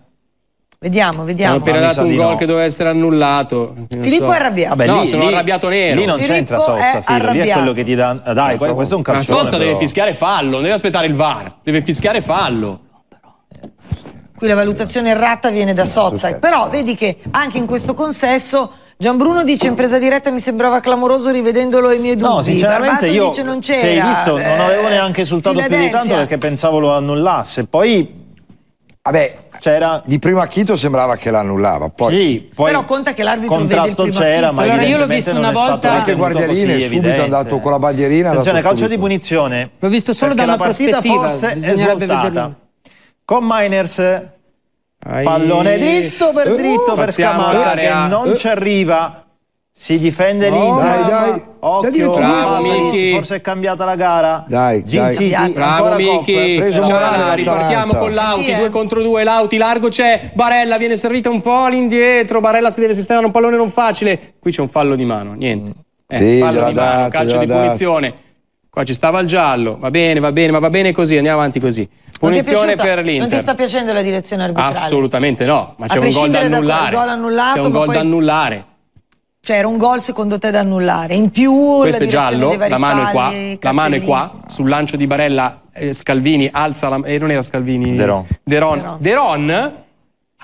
Vediamo, vediamo. Hanno appena dato un gol no. che doveva essere annullato. Filippo so. è arrabbiato. Vabbè, no, lì, sono lì, arrabbiato nero. Lì non c'entra Sozza, figlio. Lì è quello che ti dà. Dai, no, questo è un calcione. Ma Sozza deve fischiare fallo, non deve aspettare il V A R. Deve fischiare fallo. Qui la valutazione errata viene da Sozza. Però vedi che anche in questo consesso Gian Bruno dice in presa diretta mi sembrava clamoroso rivedendolo ai miei dubbi. No, sinceramente Barbato io, dice, non c'era. Se hai visto, non avevo neanche esultato più di tanto perché pensavo lo annullasse. Poi... Vabbè, c'era... di primo acchito sembrava che l'annullava, poi... Sì, poi però conta che l'arbitro contrasto c'era, ma allora io l'ho visto una volta anche Guardiarina è subito andato con la bandierina. Attenzione, calcio di punizione. L'ho visto solo da una prospettiva. La partita forse è svoltata. Koopmeiners, pallone dritto per dritto uh, per Scamacca che non uh. ci arriva. Si difende no, l'Inter. Dai, dai. Occhio, bravo, Pasalic, forse è cambiata la gara. Dai, Djimsiti, bravo Miki. Ripartiamo con Lauti, sì, due eh. contro due. Lauti, largo c'è. Barella viene servita un po' all'indietro. Barella si deve sistemare un pallone non facile. Qui c'è un fallo di mano, niente. Eh, sì, fallo di mano, dato, calcio di punizione. Dato. Qua ci stava il giallo. Va bene, va bene, ma va bene così. Andiamo avanti così. Punizione per l'Inter. Non ti sta piacendo la direzione arbitrale? Assolutamente no. Ma c'è un gol da annullare. C'è un gol da annullare. Cioè era un gol secondo te da annullare, in più questo è giallo, la mano è qua, la mano è qua, sul lancio di Barella eh, Scalvini alza la eh, non era Scalvini, De Roon. De Roon. De Roon?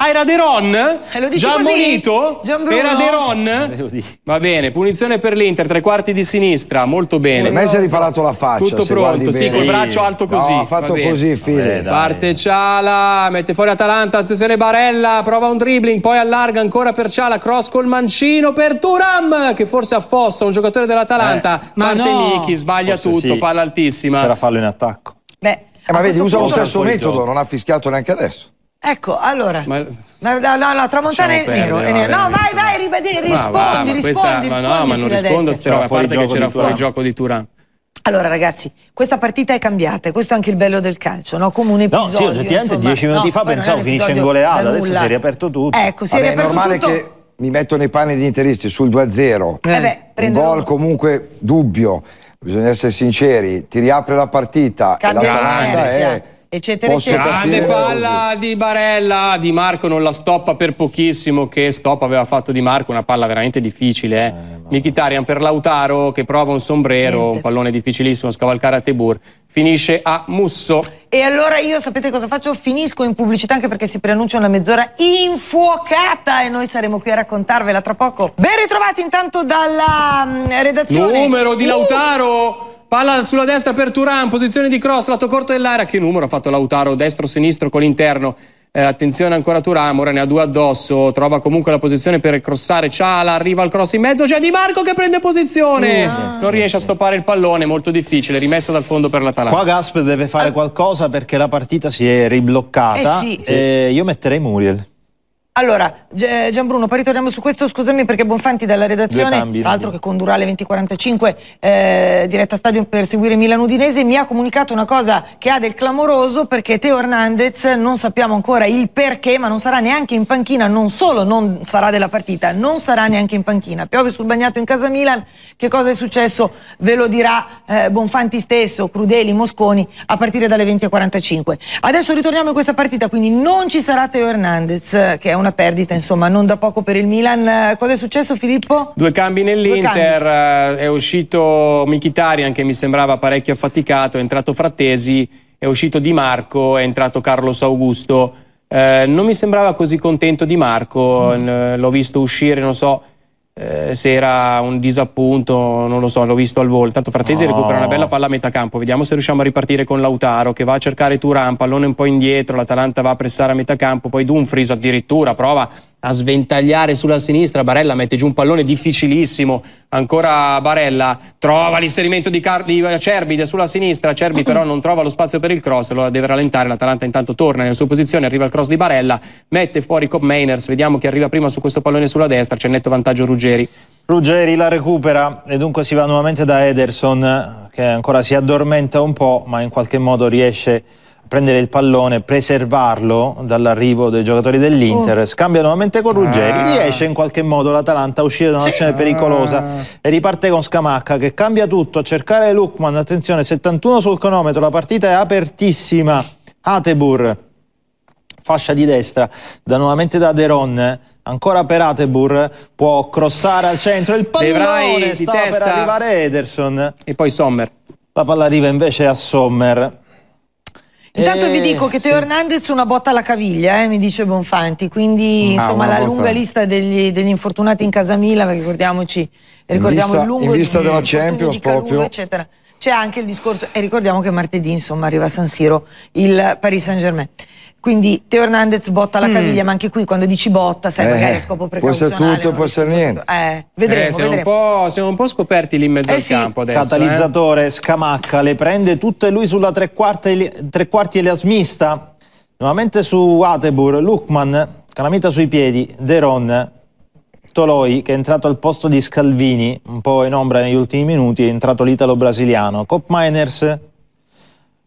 Ah, era De Roon? Eh, lo dici già ammonito? Era De Roon? Va bene, punizione per l'Inter, tre quarti di sinistra, molto bene. A me si è riparato la faccia. Tutto pronto, sì, col braccio alto così. No, ha fatto così, fine. Parte Ciala, mette fuori Atalanta, attenzione Barella, prova un dribbling, poi allarga ancora per Ciala, cross col mancino per Thuram, che forse affossa un giocatore dell'Atalanta. Eh, parte no. Miki, sbaglia forse tutto, sì. Palla altissima. C'era fallo in attacco. Beh, eh, ma vedi, usa lo stesso metodo, non ha fischiato neanche adesso. Ecco, allora, ma... no, no, no, tramontana è nero, è nero. No, vai, vai, ribadire, rispondi, ma va, ma rispondi, questa, rispondi, ma no, rispondi, ma non rispondo a ste robe, a parte che c'era fuori gioco di Thuram. Allora ragazzi, questa partita è cambiata, questo è anche il bello del calcio, no? Come un episodio. No, sì, oggettivamente dieci minuti no, fa pensavo finisce in goleata, adesso si è riaperto tutto. Ecco, si è Vabbè, riaperto è tutto. Che... mi metto nei panni di interisti sul due a zero, eh un gol comunque dubbio, bisogna essere sinceri, ti riapre la partita Cambia e l'Atalanta è... eccetera, eccetera. Grande palla di Barella, Di Marco non la stoppa per pochissimo, che stop aveva fatto Di Marco, una palla veramente difficile. Eh. Eh, no. Mkhitaryan per Lautaro che prova un sombrero, Niente. un pallone difficilissimo, scavalcare a Tebur, finisce a Musso. E allora io sapete cosa faccio? Finisco in pubblicità anche perché si preannuncia una mezz'ora infuocata e noi saremo qui a raccontarvela tra poco. Ben ritrovati intanto dalla redazione. Numero di Lautaro! Palla sulla destra per Thuram, posizione di cross, lato corto dell'area. Che numero ha fatto Lautaro? Destro-sinistro con l'interno. Eh, attenzione ancora Thuram, ora ne ha due addosso. Trova comunque la posizione per crossare Ciala, arriva al cross in mezzo. C'è Di Marco che prende posizione. No. Non riesce a stoppare il pallone, molto difficile. Rimessa dal fondo per l'Atalanta. Qua Gasp deve fare qualcosa perché la partita si è ribloccata. Eh sì. E io metterei Muriel. Allora, Gian Bruno, poi ritorniamo su questo, scusami perché Bonfanti dalla redazione, tra l'altro che condurrà alle venti e quarantacinque eh, diretta stadio per seguire Milan Udinese, mi ha comunicato una cosa che ha del clamoroso perché Teo Hernandez, non sappiamo ancora il perché, ma non sarà neanche in panchina, non solo non sarà della partita, non sarà neanche in panchina. Piove sul bagnato in casa Milan, che cosa è successo ve lo dirà eh, Bonfanti stesso, Crudeli, Mosconi, a partire dalle venti e quarantacinque. Adesso ritorniamo in questa partita, quindi non ci sarà Teo Hernandez, che è una perdita insomma non da poco per il Milan. Cosa è successo Filippo? Due cambi nell'Inter, è uscito Mkhitaryan che mi sembrava parecchio affaticato, è entrato Frattesi, è uscito Di Marco, è entrato Carlos Augusto. Eh, non mi sembrava così contento Di Marco, mm. l'ho visto uscire, non so eh, se era un disappunto, non lo so, l'ho visto al volo. Tanto Frattesi no. recupera una bella palla a metà campo, vediamo se riusciamo a ripartire con Lautaro che va a cercare Thuram, pallone un po' indietro, l'Atalanta va a pressare a metà campo, poi Dumfries addirittura prova a sventagliare sulla sinistra, Barella mette giù un pallone difficilissimo, ancora Barella trova l'inserimento di, di Acerbi sulla sinistra, Acerbi però non trova lo spazio per il cross, lo deve rallentare, l'Atalanta intanto torna nella sua posizione, arriva il cross di Barella, mette fuori Koopmeiners, vediamo chi arriva prima su questo pallone sulla destra, c'è netto vantaggio Ruggeri. Ruggeri la recupera e dunque si va nuovamente da Ederson che ancora si addormenta un po' ma in qualche modo riesce prendere il pallone, preservarlo dall'arrivo dei giocatori dell'Inter, oh. Scambia nuovamente con Ruggeri, ah. riesce in qualche modo l'Atalanta a uscire da un'azione sì. pericolosa ah. e riparte con Scamacca che cambia tutto a cercare Lookman, attenzione settantuno sul cronometro, la partita è apertissima. Atebur, fascia di destra, da nuovamente da De Roon, ancora per Atebur, può crossare al centro, il pallone sta per arrivare Ederson e poi Sommer, la palla arriva invece a Sommer. Intanto eh, vi dico che Teo sì. Hernandez una botta alla caviglia, eh, mi dice Bonfanti, quindi ah, insomma la lunga lista degli, degli infortunati in casa Mila, perché ricordiamoci, ricordiamo vista, il lungo in vista di, della Champions di Calunga, proprio eccetera. C'è anche il discorso, e ricordiamo che martedì insomma arriva a San Siro il Paris Saint-Germain. Quindi Teo Hernandez botta alla mm. caviglia, ma anche qui quando dici botta, sai, eh, magari a scopo precauzionale. Può essere tutto, può essere niente. Eh, vedremo, eh, siamo, vedremo. Un po', siamo un po' scoperti lì in mezzo eh, al sì. campo adesso. Catalizzatore, eh. Scamacca, le prende tutte lui sulla tre quarti, tre quarti e le smista. Nuovamente su Atebur, Lookman, calamita sui piedi, De Roon, Toloi che è entrato al posto di Scalvini, un po' in ombra negli ultimi minuti, è entrato l'italo-brasiliano. Koopmeiners...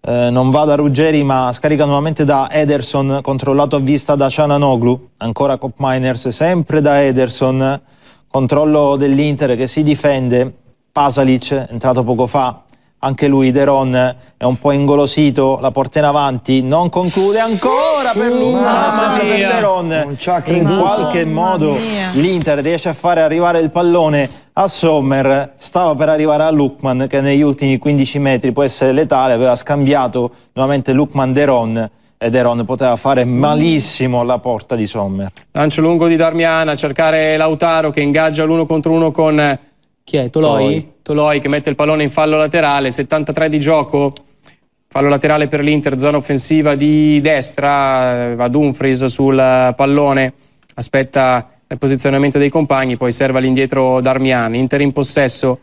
Eh, non va da Ruggeri ma scarica nuovamente da Ederson, controllato a vista da Çalhanoğlu, ancora Koopmeiners, sempre da Ederson, controllo dell'Inter che si difende. Pasalic, entrato poco fa, anche lui. De Roon è un po' ingolosito, la porta in avanti, non conclude ancora per lui, sempre per De Roon. In qualche modo l'Inter riesce a fare arrivare il pallone a Sommer, stava per arrivare a Lookman che negli ultimi quindici metri può essere letale, aveva scambiato nuovamente Lookman De Roon e De Roon poteva fare malissimo alla porta di Sommer. Lancio lungo di Darmian a cercare Lautaro che ingaggia l'uno contro uno con chi è? Toloi? Toloi che mette il pallone in fallo laterale, settantatré di gioco, fallo laterale per l'Inter, zona offensiva di destra, va Dumfries sul pallone, aspetta il posizionamento dei compagni, poi serve all'indietro Darmian, Inter in possesso,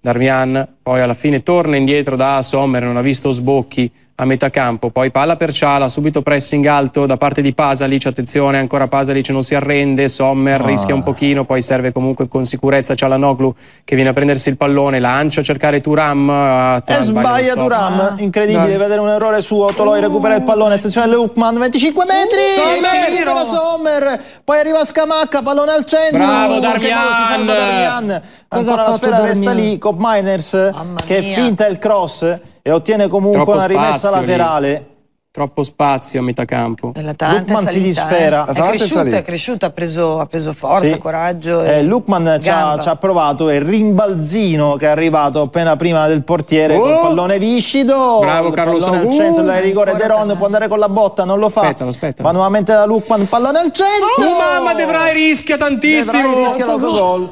Darmian poi alla fine torna indietro da Sommer, non ha visto sbocchi a metà campo, poi palla per Ciala, subito pressing alto da parte di Pasalic, attenzione ancora Pasalic non si arrende, Sommer ah. rischia un pochino, poi serve comunque con sicurezza Çalhanoğlu che viene a prendersi il pallone, lancia a cercare Thuram ah, e sbaglia Thuram, incredibile ah. vedere un errore suo, Toloi uh. recupera il pallone, attenzione Lookman, venticinque metri Sommer, Sommer, poi arriva Scamacca, pallone al centro, bravo Darmian, Darmian. ancora la sfera Darmian? Resta lì, Koopmeiners che finta il cross e ottiene comunque troppo una rimessa laterale lì. Troppo spazio a metà campo, Lookman si dispera, eh. è, cresciuta, è, è cresciuta, ha preso, ha preso forza, sì. coraggio e eh, Lookman ci ha, ci ha provato e rimbalzino che è arrivato appena prima del portiere oh. col pallone viscido, bravo Carlo Sono al centro uh, del rigore, De Roon può andare con la botta, non lo fa, aspettalo, aspettalo. Va nuovamente da Lookman, pallone al centro, oh, mamma De Vrij rischia tantissimo, De Vrij rischia l'autogol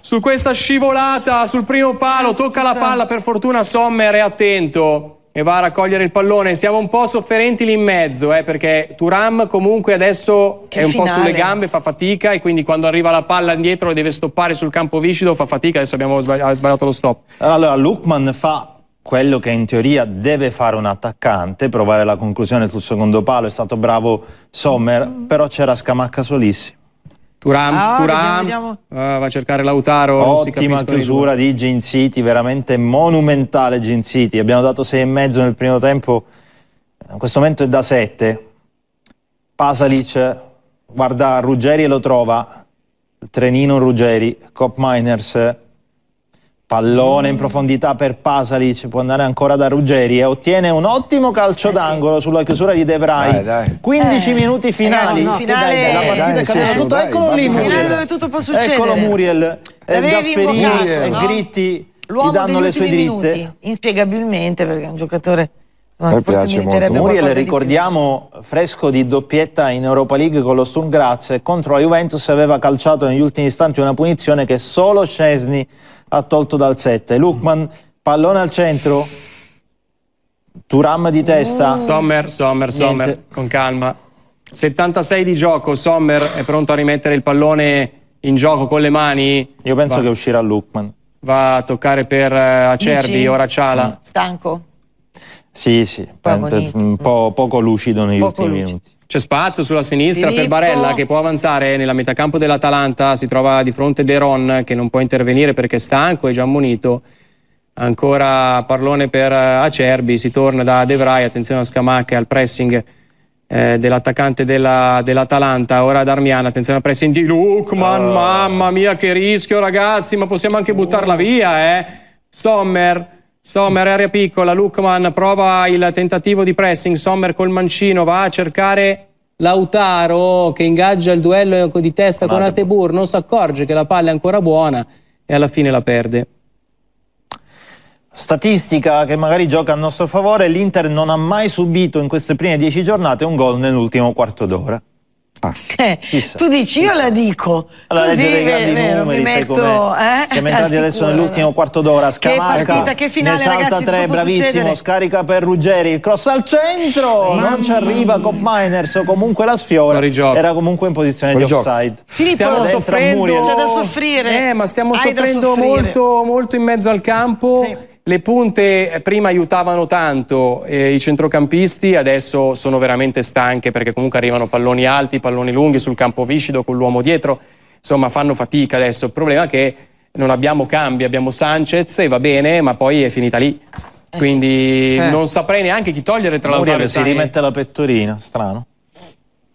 su questa scivolata sul primo palo, eh, tocca la palla, per fortuna Sommer è attento e va a raccogliere il pallone. Siamo un po' sofferenti lì in mezzo, eh, perché Thuram comunque adesso che è un finale. po' sulle gambe, fa fatica e quindi quando arriva la palla indietro deve stoppare sul campo viscido, fa fatica, adesso abbiamo sbagliato lo stop. Allora Lookman fa quello che in teoria deve fare un attaccante, provare la conclusione sul secondo palo, è stato bravo Sommer, mm. però c'era Scamacca solissimo. Thuram, ah, Thuram uh, va a cercare Lautaro. Ottima chiusura di Djimsiti, veramente monumentale Djimsiti. Abbiamo dato sei e mezzo nel primo tempo, in questo momento è da sette. Pasalic guarda Ruggeri e lo trova, il trenino Ruggeri, Koopmeiners, pallone mm. in profondità per Pasalic, può andare ancora da Ruggeri e ottiene un ottimo calcio eh d'angolo sì. sulla chiusura di De Vrij. quindici eh. minuti finali, eh, no, finale, dai, dai, la partita dai, è caduta, tutto. Dai, eccolo lì Muriel, dove tutto può succedere. Eccolo Muriel, e Gasperini invocato, e no? Gritti gli danno le sue dritte. Minuti, inspiegabilmente perché è un giocatore che forse meriterebbe Muriel, ricordiamo di fresco di doppietta in Europa League con lo Sturm Graz e contro la Juventus aveva calciato negli ultimi istanti una punizione che solo Szczęsny ha tolto dal sette. Lookman, pallone al centro, Thuram di testa, Sommer, Sommer, Sommer Niente. con calma, settantasei di gioco, Sommer è pronto a rimettere il pallone in gioco con le mani, io penso va. che uscirà Lookman, va a toccare per Acerbi, Dici? ora Ciala stanco? Sì, sì, un po' poco lucido negli poco ultimi lucido. minuti. C'è spazio sulla sinistra Filippo. per Barella che può avanzare nella metacampo dell'Atalanta, si trova di fronte De Roon che non può intervenire perché è stanco e già ammonito, Ancora pallone per Acerbi, si torna da De Vrij, attenzione a Scamacca e al pressing eh, dell'attaccante della, dell'Atalanta. Ora Darmian, attenzione al pressing di Lookman, oh. Mamma mia che rischio ragazzi, ma possiamo anche buttarla via eh. Sommer, Sommer area piccola, Lookman prova il tentativo di pressing, Sommer col mancino va a cercare Lautaro che ingaggia il duello di testa Madre. con Atebur, non si accorge che la palla è ancora buona e alla fine la perde. Statistica che magari gioca a nostro favore, l'Inter non ha mai subito in queste prime dieci giornate un gol nell'ultimo quarto d'ora. Ah, eh, tu dici chissà. Io la dico. Allora così, leggere i grandi vero, numeri, mi metto, eh, siamo entrati adesso nell'ultimo quarto d'ora. Scamacca, che finale, ne salta ragazzi, tre, bravissimo, succedere. Scarica per Ruggeri, il cross al centro, mamma non ci arriva Koopmeiners o comunque la sfiora, era comunque in posizione fuori di gioco. Offside. Filippo, stiamo soffrendo, c'è da soffrire. Eh, ma stiamo Hai soffrendo molto, molto in mezzo al campo. Sì. Le punte prima aiutavano tanto eh, i centrocampisti, adesso sono veramente stanche perché comunque arrivano palloni alti, palloni lunghi sul campo viscido con l'uomo dietro, insomma fanno fatica adesso. Il problema è che non abbiamo cambi, abbiamo Sanchez e va bene, ma poi è finita lì. Eh Quindi sì. eh. non saprei neanche chi togliere tra l'altro. Muriel si rimette la pettorina, strano.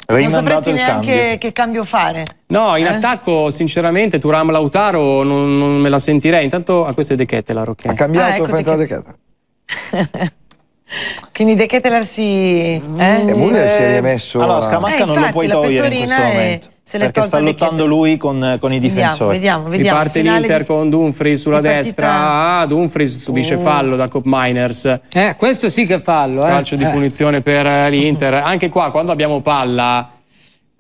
Non sapresti neanche cambio. che cambio fare. No, in eh? attacco sinceramente Thuram Lautaro non, non me la sentirei. Intanto a queste Decathlon, ok. Ha cambiato ah, ecco frente alla Decathlon. Quindi Decathlon si... Mm. Eh? E Muriel si è rimesso... Allora Scamacca eh, infatti, non lo puoi togliere in questo è... momento. Se perché sta lottando lui con, con i difensori. Vediamo, vediamo. Riparte l'Inter di... con Dumfries sulla destra. Ah, Dumfries subisce oh. fallo da Koopmeiners. Eh, questo sì che fallo. Eh. Calcio di eh. punizione per l'Inter. Anche qua, quando abbiamo palla,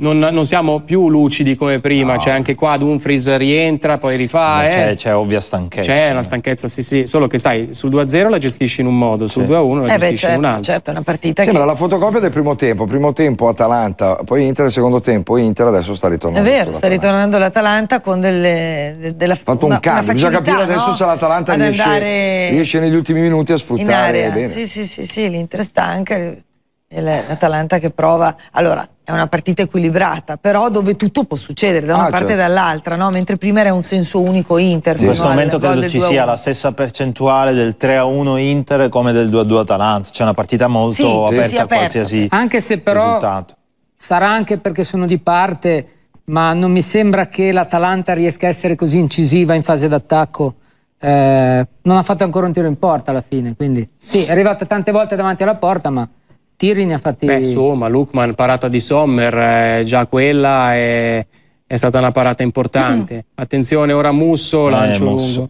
non, non siamo più lucidi come prima. No. Cioè, anche qua Dumfries rientra, poi rifà. Eh. C'è ovvia stanchezza. C'è una stanchezza, sì, sì. Solo che, sai, sul due a zero la gestisci in un modo, sul due a uno la eh gestisci beh, certo, in un altro. Certo, è una partita Sembra che... la fotocopia del primo tempo. Primo tempo Atalanta, poi Inter, secondo tempo Inter, adesso sta ritornando. È vero, sta ritornando l'Atalanta con delle... De, della, fatto un una, cambio, una facilità, bisogna capire adesso no? se l'Atalanta riesce, andare... riesce negli ultimi minuti a sfruttare bene. Sì, sì, sì, sì, l'Inter stanca e l'Atalanta che prova... Allora, è una partita equilibrata, però dove tutto può succedere da una ah, parte certo. e dall'altra, no? Mentre prima era un senso unico Inter. In questo momento credo ci sia la stessa percentuale del tre a uno Inter come del due a due Atalanta, c'è una partita molto sì, aperta sì, a aperta. qualsiasi anche se però risultato. Sarà anche perché sono di parte, ma non mi sembra che l'Atalanta riesca a essere così incisiva in fase d'attacco. Eh, non ha fatto ancora un tiro in porta alla fine, quindi sì, è arrivata tante volte davanti alla porta, ma tiri ne ha fatti... Beh, insomma, Lookman, parata di Sommer, eh, già quella è, è stata una parata importante. Attenzione, ora Musso, lancio eh, lungo.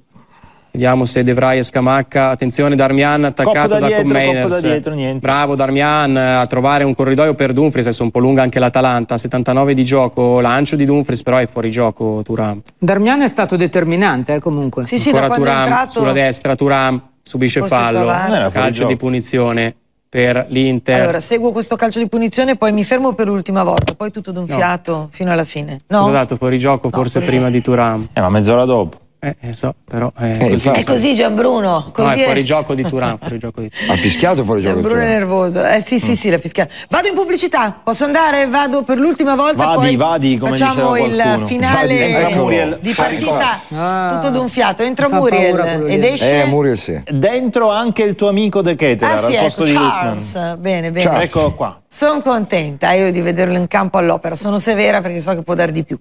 Vediamo se De Vrij e Scamacca. Attenzione, Darmian attaccato Coppa da, da Koopmeiners. Da dietro, niente. Bravo Darmian a trovare un corridoio per Dumfries, adesso un po' lunga anche l'Atalanta, settantanove di gioco, lancio di Dumfries, però è fuori gioco Thuram. Darmian è stato determinante eh, comunque. Sì, sì, ancora da Thuram, è entrato... sulla destra Thuram subisce fallo, calcio di punizione per l'Inter. Allora, seguo questo calcio di punizione, poi mi fermo per l'ultima volta, poi tutto d'un no. fiato fino alla fine. No? Ho dato fuori gioco no, forse fuori... prima di Thuram. Eh, ma mezz'ora dopo. Eh, eh, so, però... Eh, eh, così è così Gian Bruno. Così no, è fuori gioco di Thuram. Ha fischiato fuori gioco Gian Bruno di Thuram. È nervoso. Eh sì, sì, mm. sì, l'ha fischiato. Vado in pubblicità, posso andare? Vado per l'ultima volta, vadi, poi vadi, come facciamo il finale vadi, di partita. Ah. Tutto d'un fiato. Entra Fa Muriel ed esce... Eh, Muriel sì. Dentro anche il tuo amico De Ketelaere, ah, sì, al posto ecco, di Charles. Lookman. Bene, bene. Charles. Eccolo qua. Sono contenta io di vederlo in campo all'opera. Sono severa perché so che può dar di più.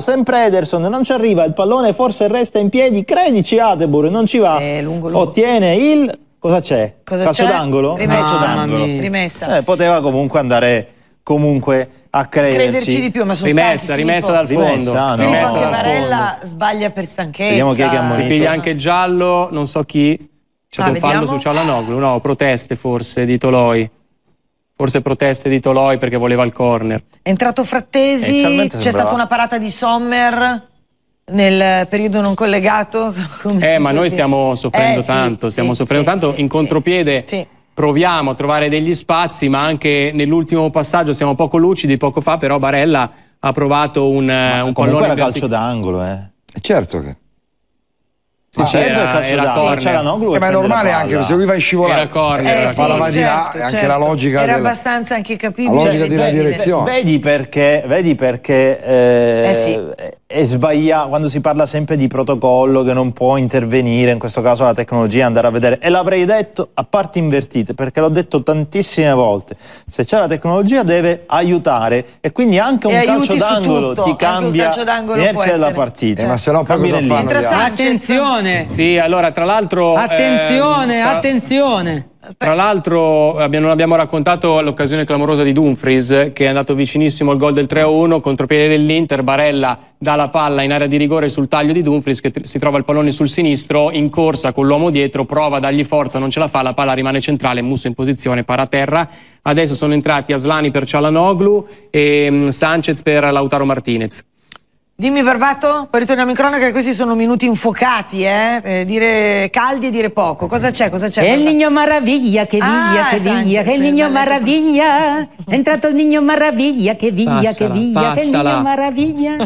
Sempre Ederson, non ci arriva, il pallone forse resta in piedi, credici Atebur, non ci va, eh, lungo, lungo. Ottiene il cosa c'è? Calcio d'angolo? Rimessa. No, rimessa. Eh, poteva comunque andare comunque a crederci, crederci di più, ma sono rimessa, stanchi, rimessa dal fondo. Rimessa, no? rimessa anche dal Barella fondo. Sbaglia per stanchezza. Vediamo chi è che ha ammonito. Si piglia anche giallo, non so chi. C'è ah, un fallo su Çalhanoğlu, no, proteste forse di Toloi. Forse proteste di Toloi perché voleva il corner. È entrato Frattesi, c'è sembrava... stata una parata di Sommer nel periodo non collegato. Come eh ma noi stiamo soffrendo eh, tanto sì, stiamo sì, soffrendo sì, tanto sì, in contropiede sì. proviamo a trovare degli spazi, ma anche nell'ultimo passaggio siamo poco lucidi. Poco fa però Barella ha provato un, un pallone era calcio d'angolo eh. certo che sì, sì, era, era corner, eh, ma è normale anche se lui va in scivolata era corner, eh, sì, certo, certo. anche la logica era della, abbastanza anche capibile la logica cioè, della vedi, direzione vedi perché vedi perché eh, eh sì è sbagliato quando si parla sempre di protocollo che non può intervenire, in questo caso la tecnologia, andare a vedere, e l'avrei detto a parti invertite, perché l'ho detto tantissime volte, se c'è la tecnologia deve aiutare, e quindi anche un e calcio d'angolo ti cambia l'inerzia della partita, eh, ma se no poi cosa fanno? Attenzione, sì, allora tra l'altro attenzione, ehm, tra... attenzione. Tra l'altro non abbiamo raccontato l'occasione clamorosa di Dumfries, che è andato vicinissimo al gol del tre a uno, contropiede dell'Inter, Barella dà la palla in area di rigore sul taglio di Dumfries, che si trova il pallone sul sinistro, in corsa con l'uomo dietro, prova a dargli forza, non ce la fa, la palla rimane centrale, Musso in posizione, paraterra. Adesso sono entrati Aslani per Çalhanoğlu e Sanchez per Lautaro Martinez. Dimmi Barbato, poi ritorniamo in cronaca, questi sono minuti infuocati, eh? eh dire caldi e dire poco. Cosa c'è? Cosa c'è? È il Niño Maraviglia che via, ah, che Sanchez, via, che il Niño Maraviglia, è entrato il Niño Maraviglia che via, passala, che via, passala. Che il Niño Maraviglia.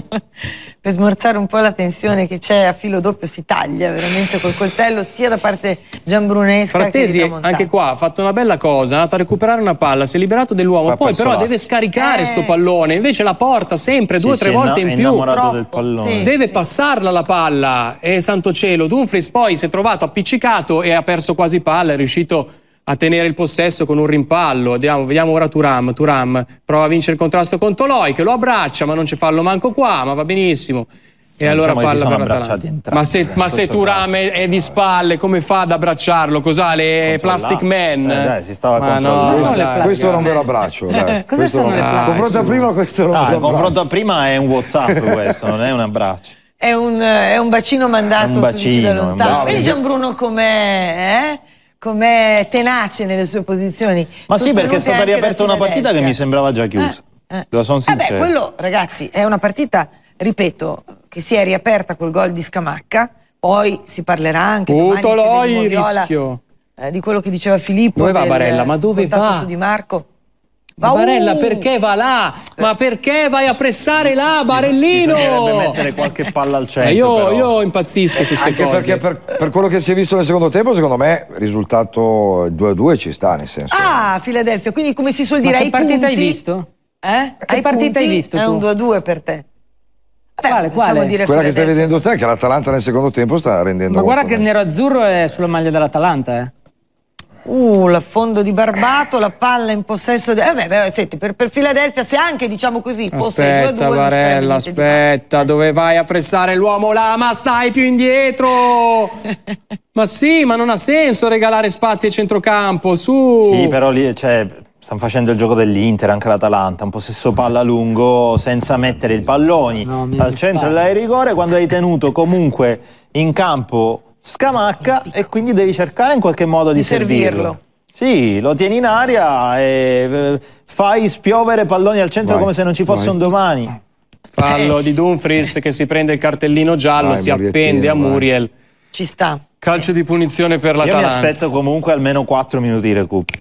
Per smorzare un po' la tensione che c'è a filo doppio si taglia veramente col coltello sia da parte gianbrunesca Frattesi, che di Tramontano. Anche qua ha fatto una bella cosa, è andato a recuperare una palla, si è liberato dell'uomo, poi però deve scaricare eh. sto pallone, invece la porta sempre sì, due o tre sì, volte no, in più. Del pallone. Sì, deve sì. passarla la palla e santo cielo, Dumfries poi si è trovato appiccicato e ha perso quasi palla, è riuscito a tenere il possesso con un rimpallo. Andiamo, vediamo ora Thuram, Thuram prova a vincere il contrasto con Toloi che lo abbraccia, ma non c'è fallo manco qua, ma va benissimo. E non allora diciamo palla per l'Atalanta. Ma se, ma se Thuram è, è di spalle, come fa ad abbracciarlo? Cos'ha le Plastic Man? Eh, dai, si stava controllando. No, questo, questo non ve lo abbraccio. Dai. Cosa questo sono non... le plastic? Confronto a prima, questo non ah, lo confronto a prima è un WhatsApp, questo non è un abbraccio. È un, è un bacino mandato un bacino, da lontano. Vedi Gian Bruno com'è? Eh? Com'è tenace nelle sue posizioni. Ma sì, perché è stata riaperta una partita che mi sembrava già chiusa. Eh, eh. Sono sincero. Vabbè, quello, ragazzi, è una partita, ripeto, che si è riaperta col gol di Scamacca, poi si parlerà anche oh, domani in Viola, eh, di quello che diceva Filippo. Dove va Barella? Ma dove va? Su Di Marco. Ma ma Barella uh, perché va là? Ma perché vai a pressare là, Barellino? Bisognerebbe mettere qualche palla al centro. Io, io impazzisco su queste cose. Anche perché per, per quello che si è visto nel secondo tempo, secondo me il risultato due a due ci sta, nel senso. Ah, Filadelfia, quindi come si suol dire, hai partita punti, hai visto? Eh? Che hai partita hai visto? È un due a due per te. Beh, quale, quale? Dire quella che stai vedendo te, che l'Atalanta nel secondo tempo sta rendendo. Ma guarda che il nero-azzurro è sulla maglia dell'Atalanta, eh. Uh, l'affondo di Barbato, la palla in possesso di... Eh beh, beh, senti, per, per Filadelfia, se anche, diciamo così, fosse aspetta, due a due, Barella, aspetta, dove vai a pressare l'uomo là? Ma stai più indietro! Ma sì, ma non ha senso regalare spazi al centrocampo, su! Sì, però lì, cioè... stanno facendo il gioco dell'Inter, anche l'Atalanta, un possesso palla lungo senza mettere i palloni no, al centro dell'area rigore, quando hai tenuto comunque in campo Scamacca e quindi devi cercare in qualche modo di, di servirlo. servirlo. Sì, lo tieni in aria e fai spiovere palloni al centro vai, come se non ci fosse vai. un domani. Fallo di Dumfries che si prende il cartellino giallo, vai, si appende a Muriel. Vai. Ci sta. Calcio sì. di punizione per l'Atalanta. Io mi aspetto comunque almeno quattro minuti di recupero.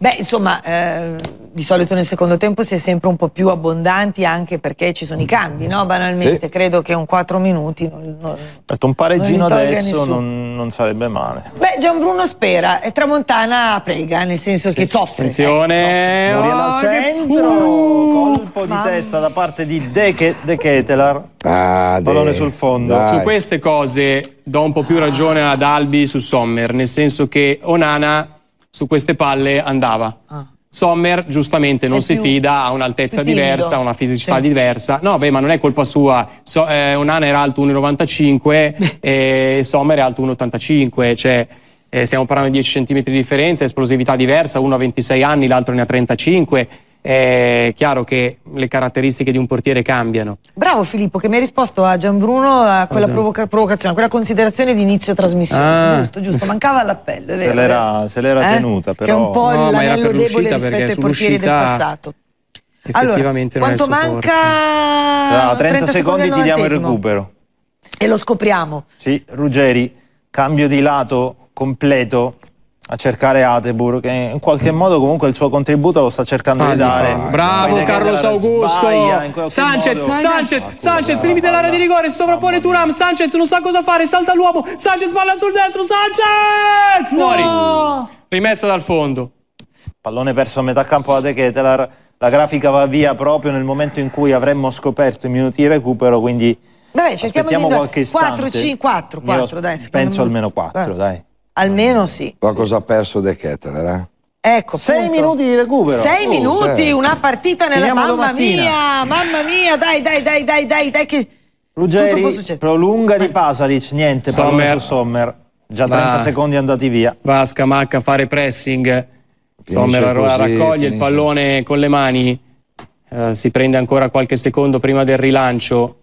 Beh, insomma, eh, di solito nel secondo tempo si è sempre un po' più abbondanti anche perché ci sono i cambi, no? Banalmente, sì. credo che un quattro minuti... Non, non, un pareggino non adesso non, non sarebbe male. Beh, Gian Bruno spera e Tramontana prega, nel senso sì. che soffre. Attenzione! Eh, soffre. Muriel al centro, uh, colpo di testa da parte di De, che, De Ketelar. Ah, pallone sul fondo. Dai. Su queste cose do un po' più ragione ad Albi su Sommer, nel senso che Onana... su queste palle andava. Ah. Sommer giustamente non è si più, fida, ha un'altezza diversa, ha una fisicità sì. diversa. No, beh, ma non è colpa sua. So, eh, Onana era alto uno e novantacinque e Sommer è alto uno e ottantacinque, cioè eh, stiamo parlando di dieci centimetri di differenza, esplosività diversa, uno ha ventisei anni, l'altro ne ha trentacinque. È chiaro che le caratteristiche di un portiere cambiano. Bravo Filippo che mi ha risposto a Gian Bruno a quella provoca provocazione, a quella considerazione di inizio trasmissione. Ah. Giusto, giusto, mancava l'appello. Se l'era eh? tenuta però. Che è un po' no, l'anello debole rispetto ai portieri del passato. Effettivamente allora, non quanto manca? No, trenta secondi, ti diamo il recupero. E lo scopriamo. Sì, Ruggeri, cambio di lato completo. A cercare Atebur, che in qualche modo comunque il suo contributo lo sta cercando ah, di dare. Fai. Bravo Vai Carlos Augusto! Sanchez, modo. Sanchez, ah, Sanchez, limita l'area di rigore, sovrappone Thuram, Sanchez non sa cosa fare, salta l'uomo, Sanchez palla sul destro, Sanchez! Fuori! No. Rimessa dal fondo. Pallone perso a metà campo da De Ketelar, la grafica va via proprio nel momento in cui avremmo scoperto i minuti di recupero, quindi vabbè, aspettiamo di qualche istante. quattro, cinque, quattro, quattro, dai, penso almeno quattro, eh. dai. Almeno sì. Ma cosa ha perso De Ketteler, eh? Ecco, sei punto. Minuti di recupero. Sei oh, minuti, sei. Una partita nella Finiamo mamma domattina. mia, mamma mia, dai, dai, dai, dai, dai, dai che Ruggeri prolunga di Pasalic, niente, Sommer. Sommer. Già trenta va. secondi andati via. Va Scamacca a fare pressing. Sommer così, raccoglie finisce. il pallone con le mani. Uh, si prende ancora qualche secondo prima del rilancio.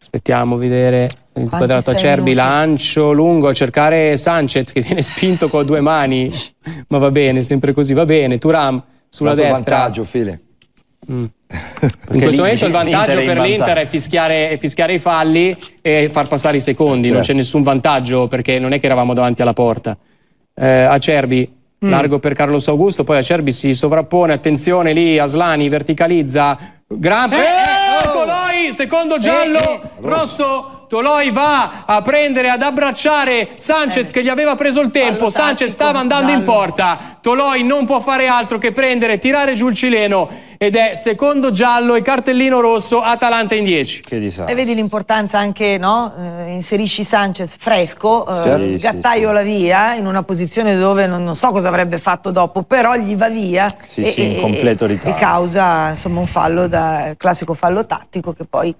Aspettiamo vedere il quadrato Acerbi, lancio lungo a cercare Sanchez che viene spinto con due mani, ma va bene, sempre così, va bene. Thuram sulla Dato destra. vantaggio, File. Mm. In questo momento il vantaggio per l'Inter è fischiare, è fischiare i falli e far passare i secondi, certo. non c'è nessun vantaggio perché non è che eravamo davanti alla porta. Eh, Acerbi, mm. largo per Carlos Augusto, poi Acerbi si sovrappone, attenzione lì, Aslani verticalizza, gran... Eh! Eh! Toloi, secondo giallo, eh, eh, rosso. Toloi va a prendere, ad abbracciare Sanchez eh, che gli aveva preso il tempo. Sanchez stava andando giallo. in porta. Toloi non può fare altro che prendere, tirare giù il cileno. Ed è secondo giallo e cartellino rosso. Atalanta in dieci. Che disastro. E vedi l'importanza anche, no? Eh, inserisci Sanchez fresco, eh, sì, sgattaio sì, la via in una posizione dove non, non so cosa avrebbe fatto dopo, però gli va via. Sì, e, sì, in e, completo ritardo. E causa insomma un fallo, da classico fallo tattico che poi.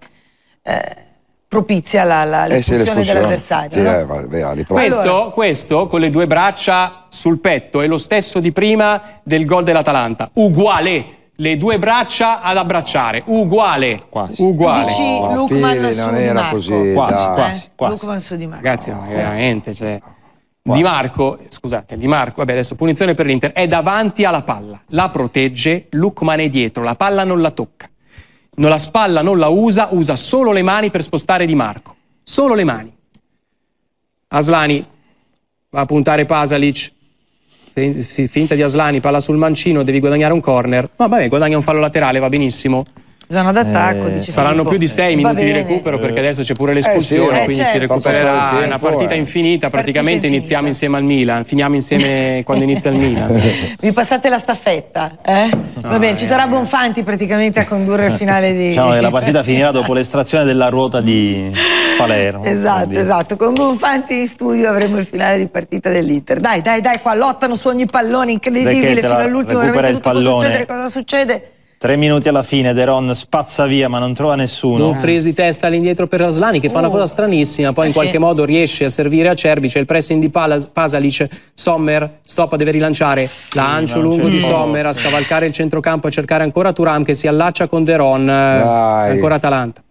Eh, propizia l'espulsione dell'avversario, no? eh, questo, questo con le due braccia sul petto è lo stesso di prima del gol dell'Atalanta, uguale, le due braccia ad abbracciare, uguale, quasi uguale. No, Lookman su non Di Marco. Così, quasi, eh? quasi, quasi. Lookman su Di Marco. Ragazzi, no, veramente, cioè. Di Marco, scusate, Di Marco, vabbè, adesso punizione per l'Inter, è davanti alla palla, la protegge, Lookman è dietro, la palla non la tocca. Non la spalla, non la usa, usa solo le mani per spostare Di Marco. Solo le mani. Aslani va a puntare Pasalic. Finta di Aslani, palla sul mancino, devi guadagnare un corner. Ma vabbè, guadagna un fallo laterale, va benissimo. Zona d'attacco, eh, dice saranno più di sei minuti bene. di recupero perché adesso c'è pure l'espulsione, eh sì, quindi eh, certo. si recupererà tempo, una partita eh. infinita, praticamente partita iniziamo infinita. insieme al Milan, finiamo insieme quando inizia il Milan. Vi passate la staffetta, eh? No, va bene, eh, ci sarà Bonfanti praticamente a condurre il finale di diciamo che la partita finirà dopo l'estrazione della ruota di Palermo. Esatto, quindi. esatto, con Bonfanti in studio avremo il finale di partita dell'Inter. Dai, dai, dai, qua lottano su ogni pallone incredibile fino all'ultimo, veramente tutto può succedere, cosa succede? Tre minuti alla fine, De Roon spazza via ma non trova nessuno. Dumfries di testa all'indietro per Aslani che fa uh, una cosa stranissima, poi in sì. qualche modo riesce a servire Acerbi, c'è il pressing di Pasalic, Sommer stoppa, deve rilanciare, sì, lancio lungo di Sommer a scavalcare il centrocampo, a cercare ancora Thuram che si allaccia con De Roon, ancora Atalanta.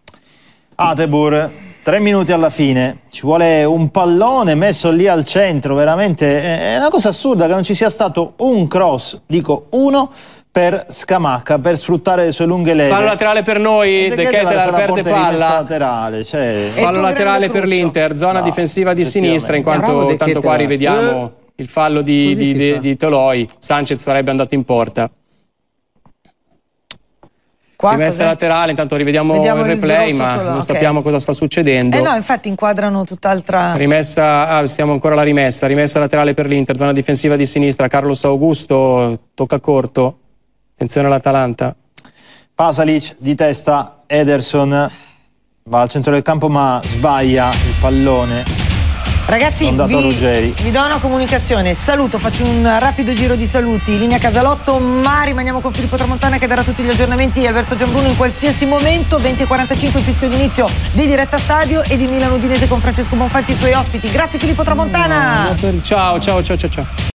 Atebur, tre minuti alla fine, ci vuole un pallone messo lì al centro, veramente è una cosa assurda che non ci sia stato un cross, dico uno, per Scamacca, per sfruttare le sue lunghe leve. Fallo laterale per noi, De Ketelaere perde palla. Laterale, cioè. Fallo laterale per l'Inter, zona no, difensiva di sinistra, in quanto tanto qua rivediamo eh. il fallo di, di, di, di Toloi. Sanchez sarebbe andato in porta. Rimessa laterale, intanto rivediamo Vediamo il replay, il ma non okay. sappiamo cosa sta succedendo. Eh no, infatti inquadrano tutt'altra... Rimessa, ah, siamo ancora alla rimessa, rimessa laterale per l'Inter, zona difensiva di sinistra, Carlos Augusto, tocca corto. Attenzione all'Atalanta. Pasalic di testa, Ederson va al centro del campo ma sbaglia il pallone. Ragazzi, vi, vi do una comunicazione, saluto, faccio un rapido giro di saluti, linea Casalotto, ma rimaniamo con Filippo Tramontana che darà tutti gli aggiornamenti di Alberto Giambruno in qualsiasi momento. Venti e quarantacinque il fischio d'inizio di Diretta Stadio e di Milan Udinese con Francesco Bonfanti e i suoi ospiti. Grazie Filippo Tramontana. Ciao, ciao, ciao, ciao, ciao.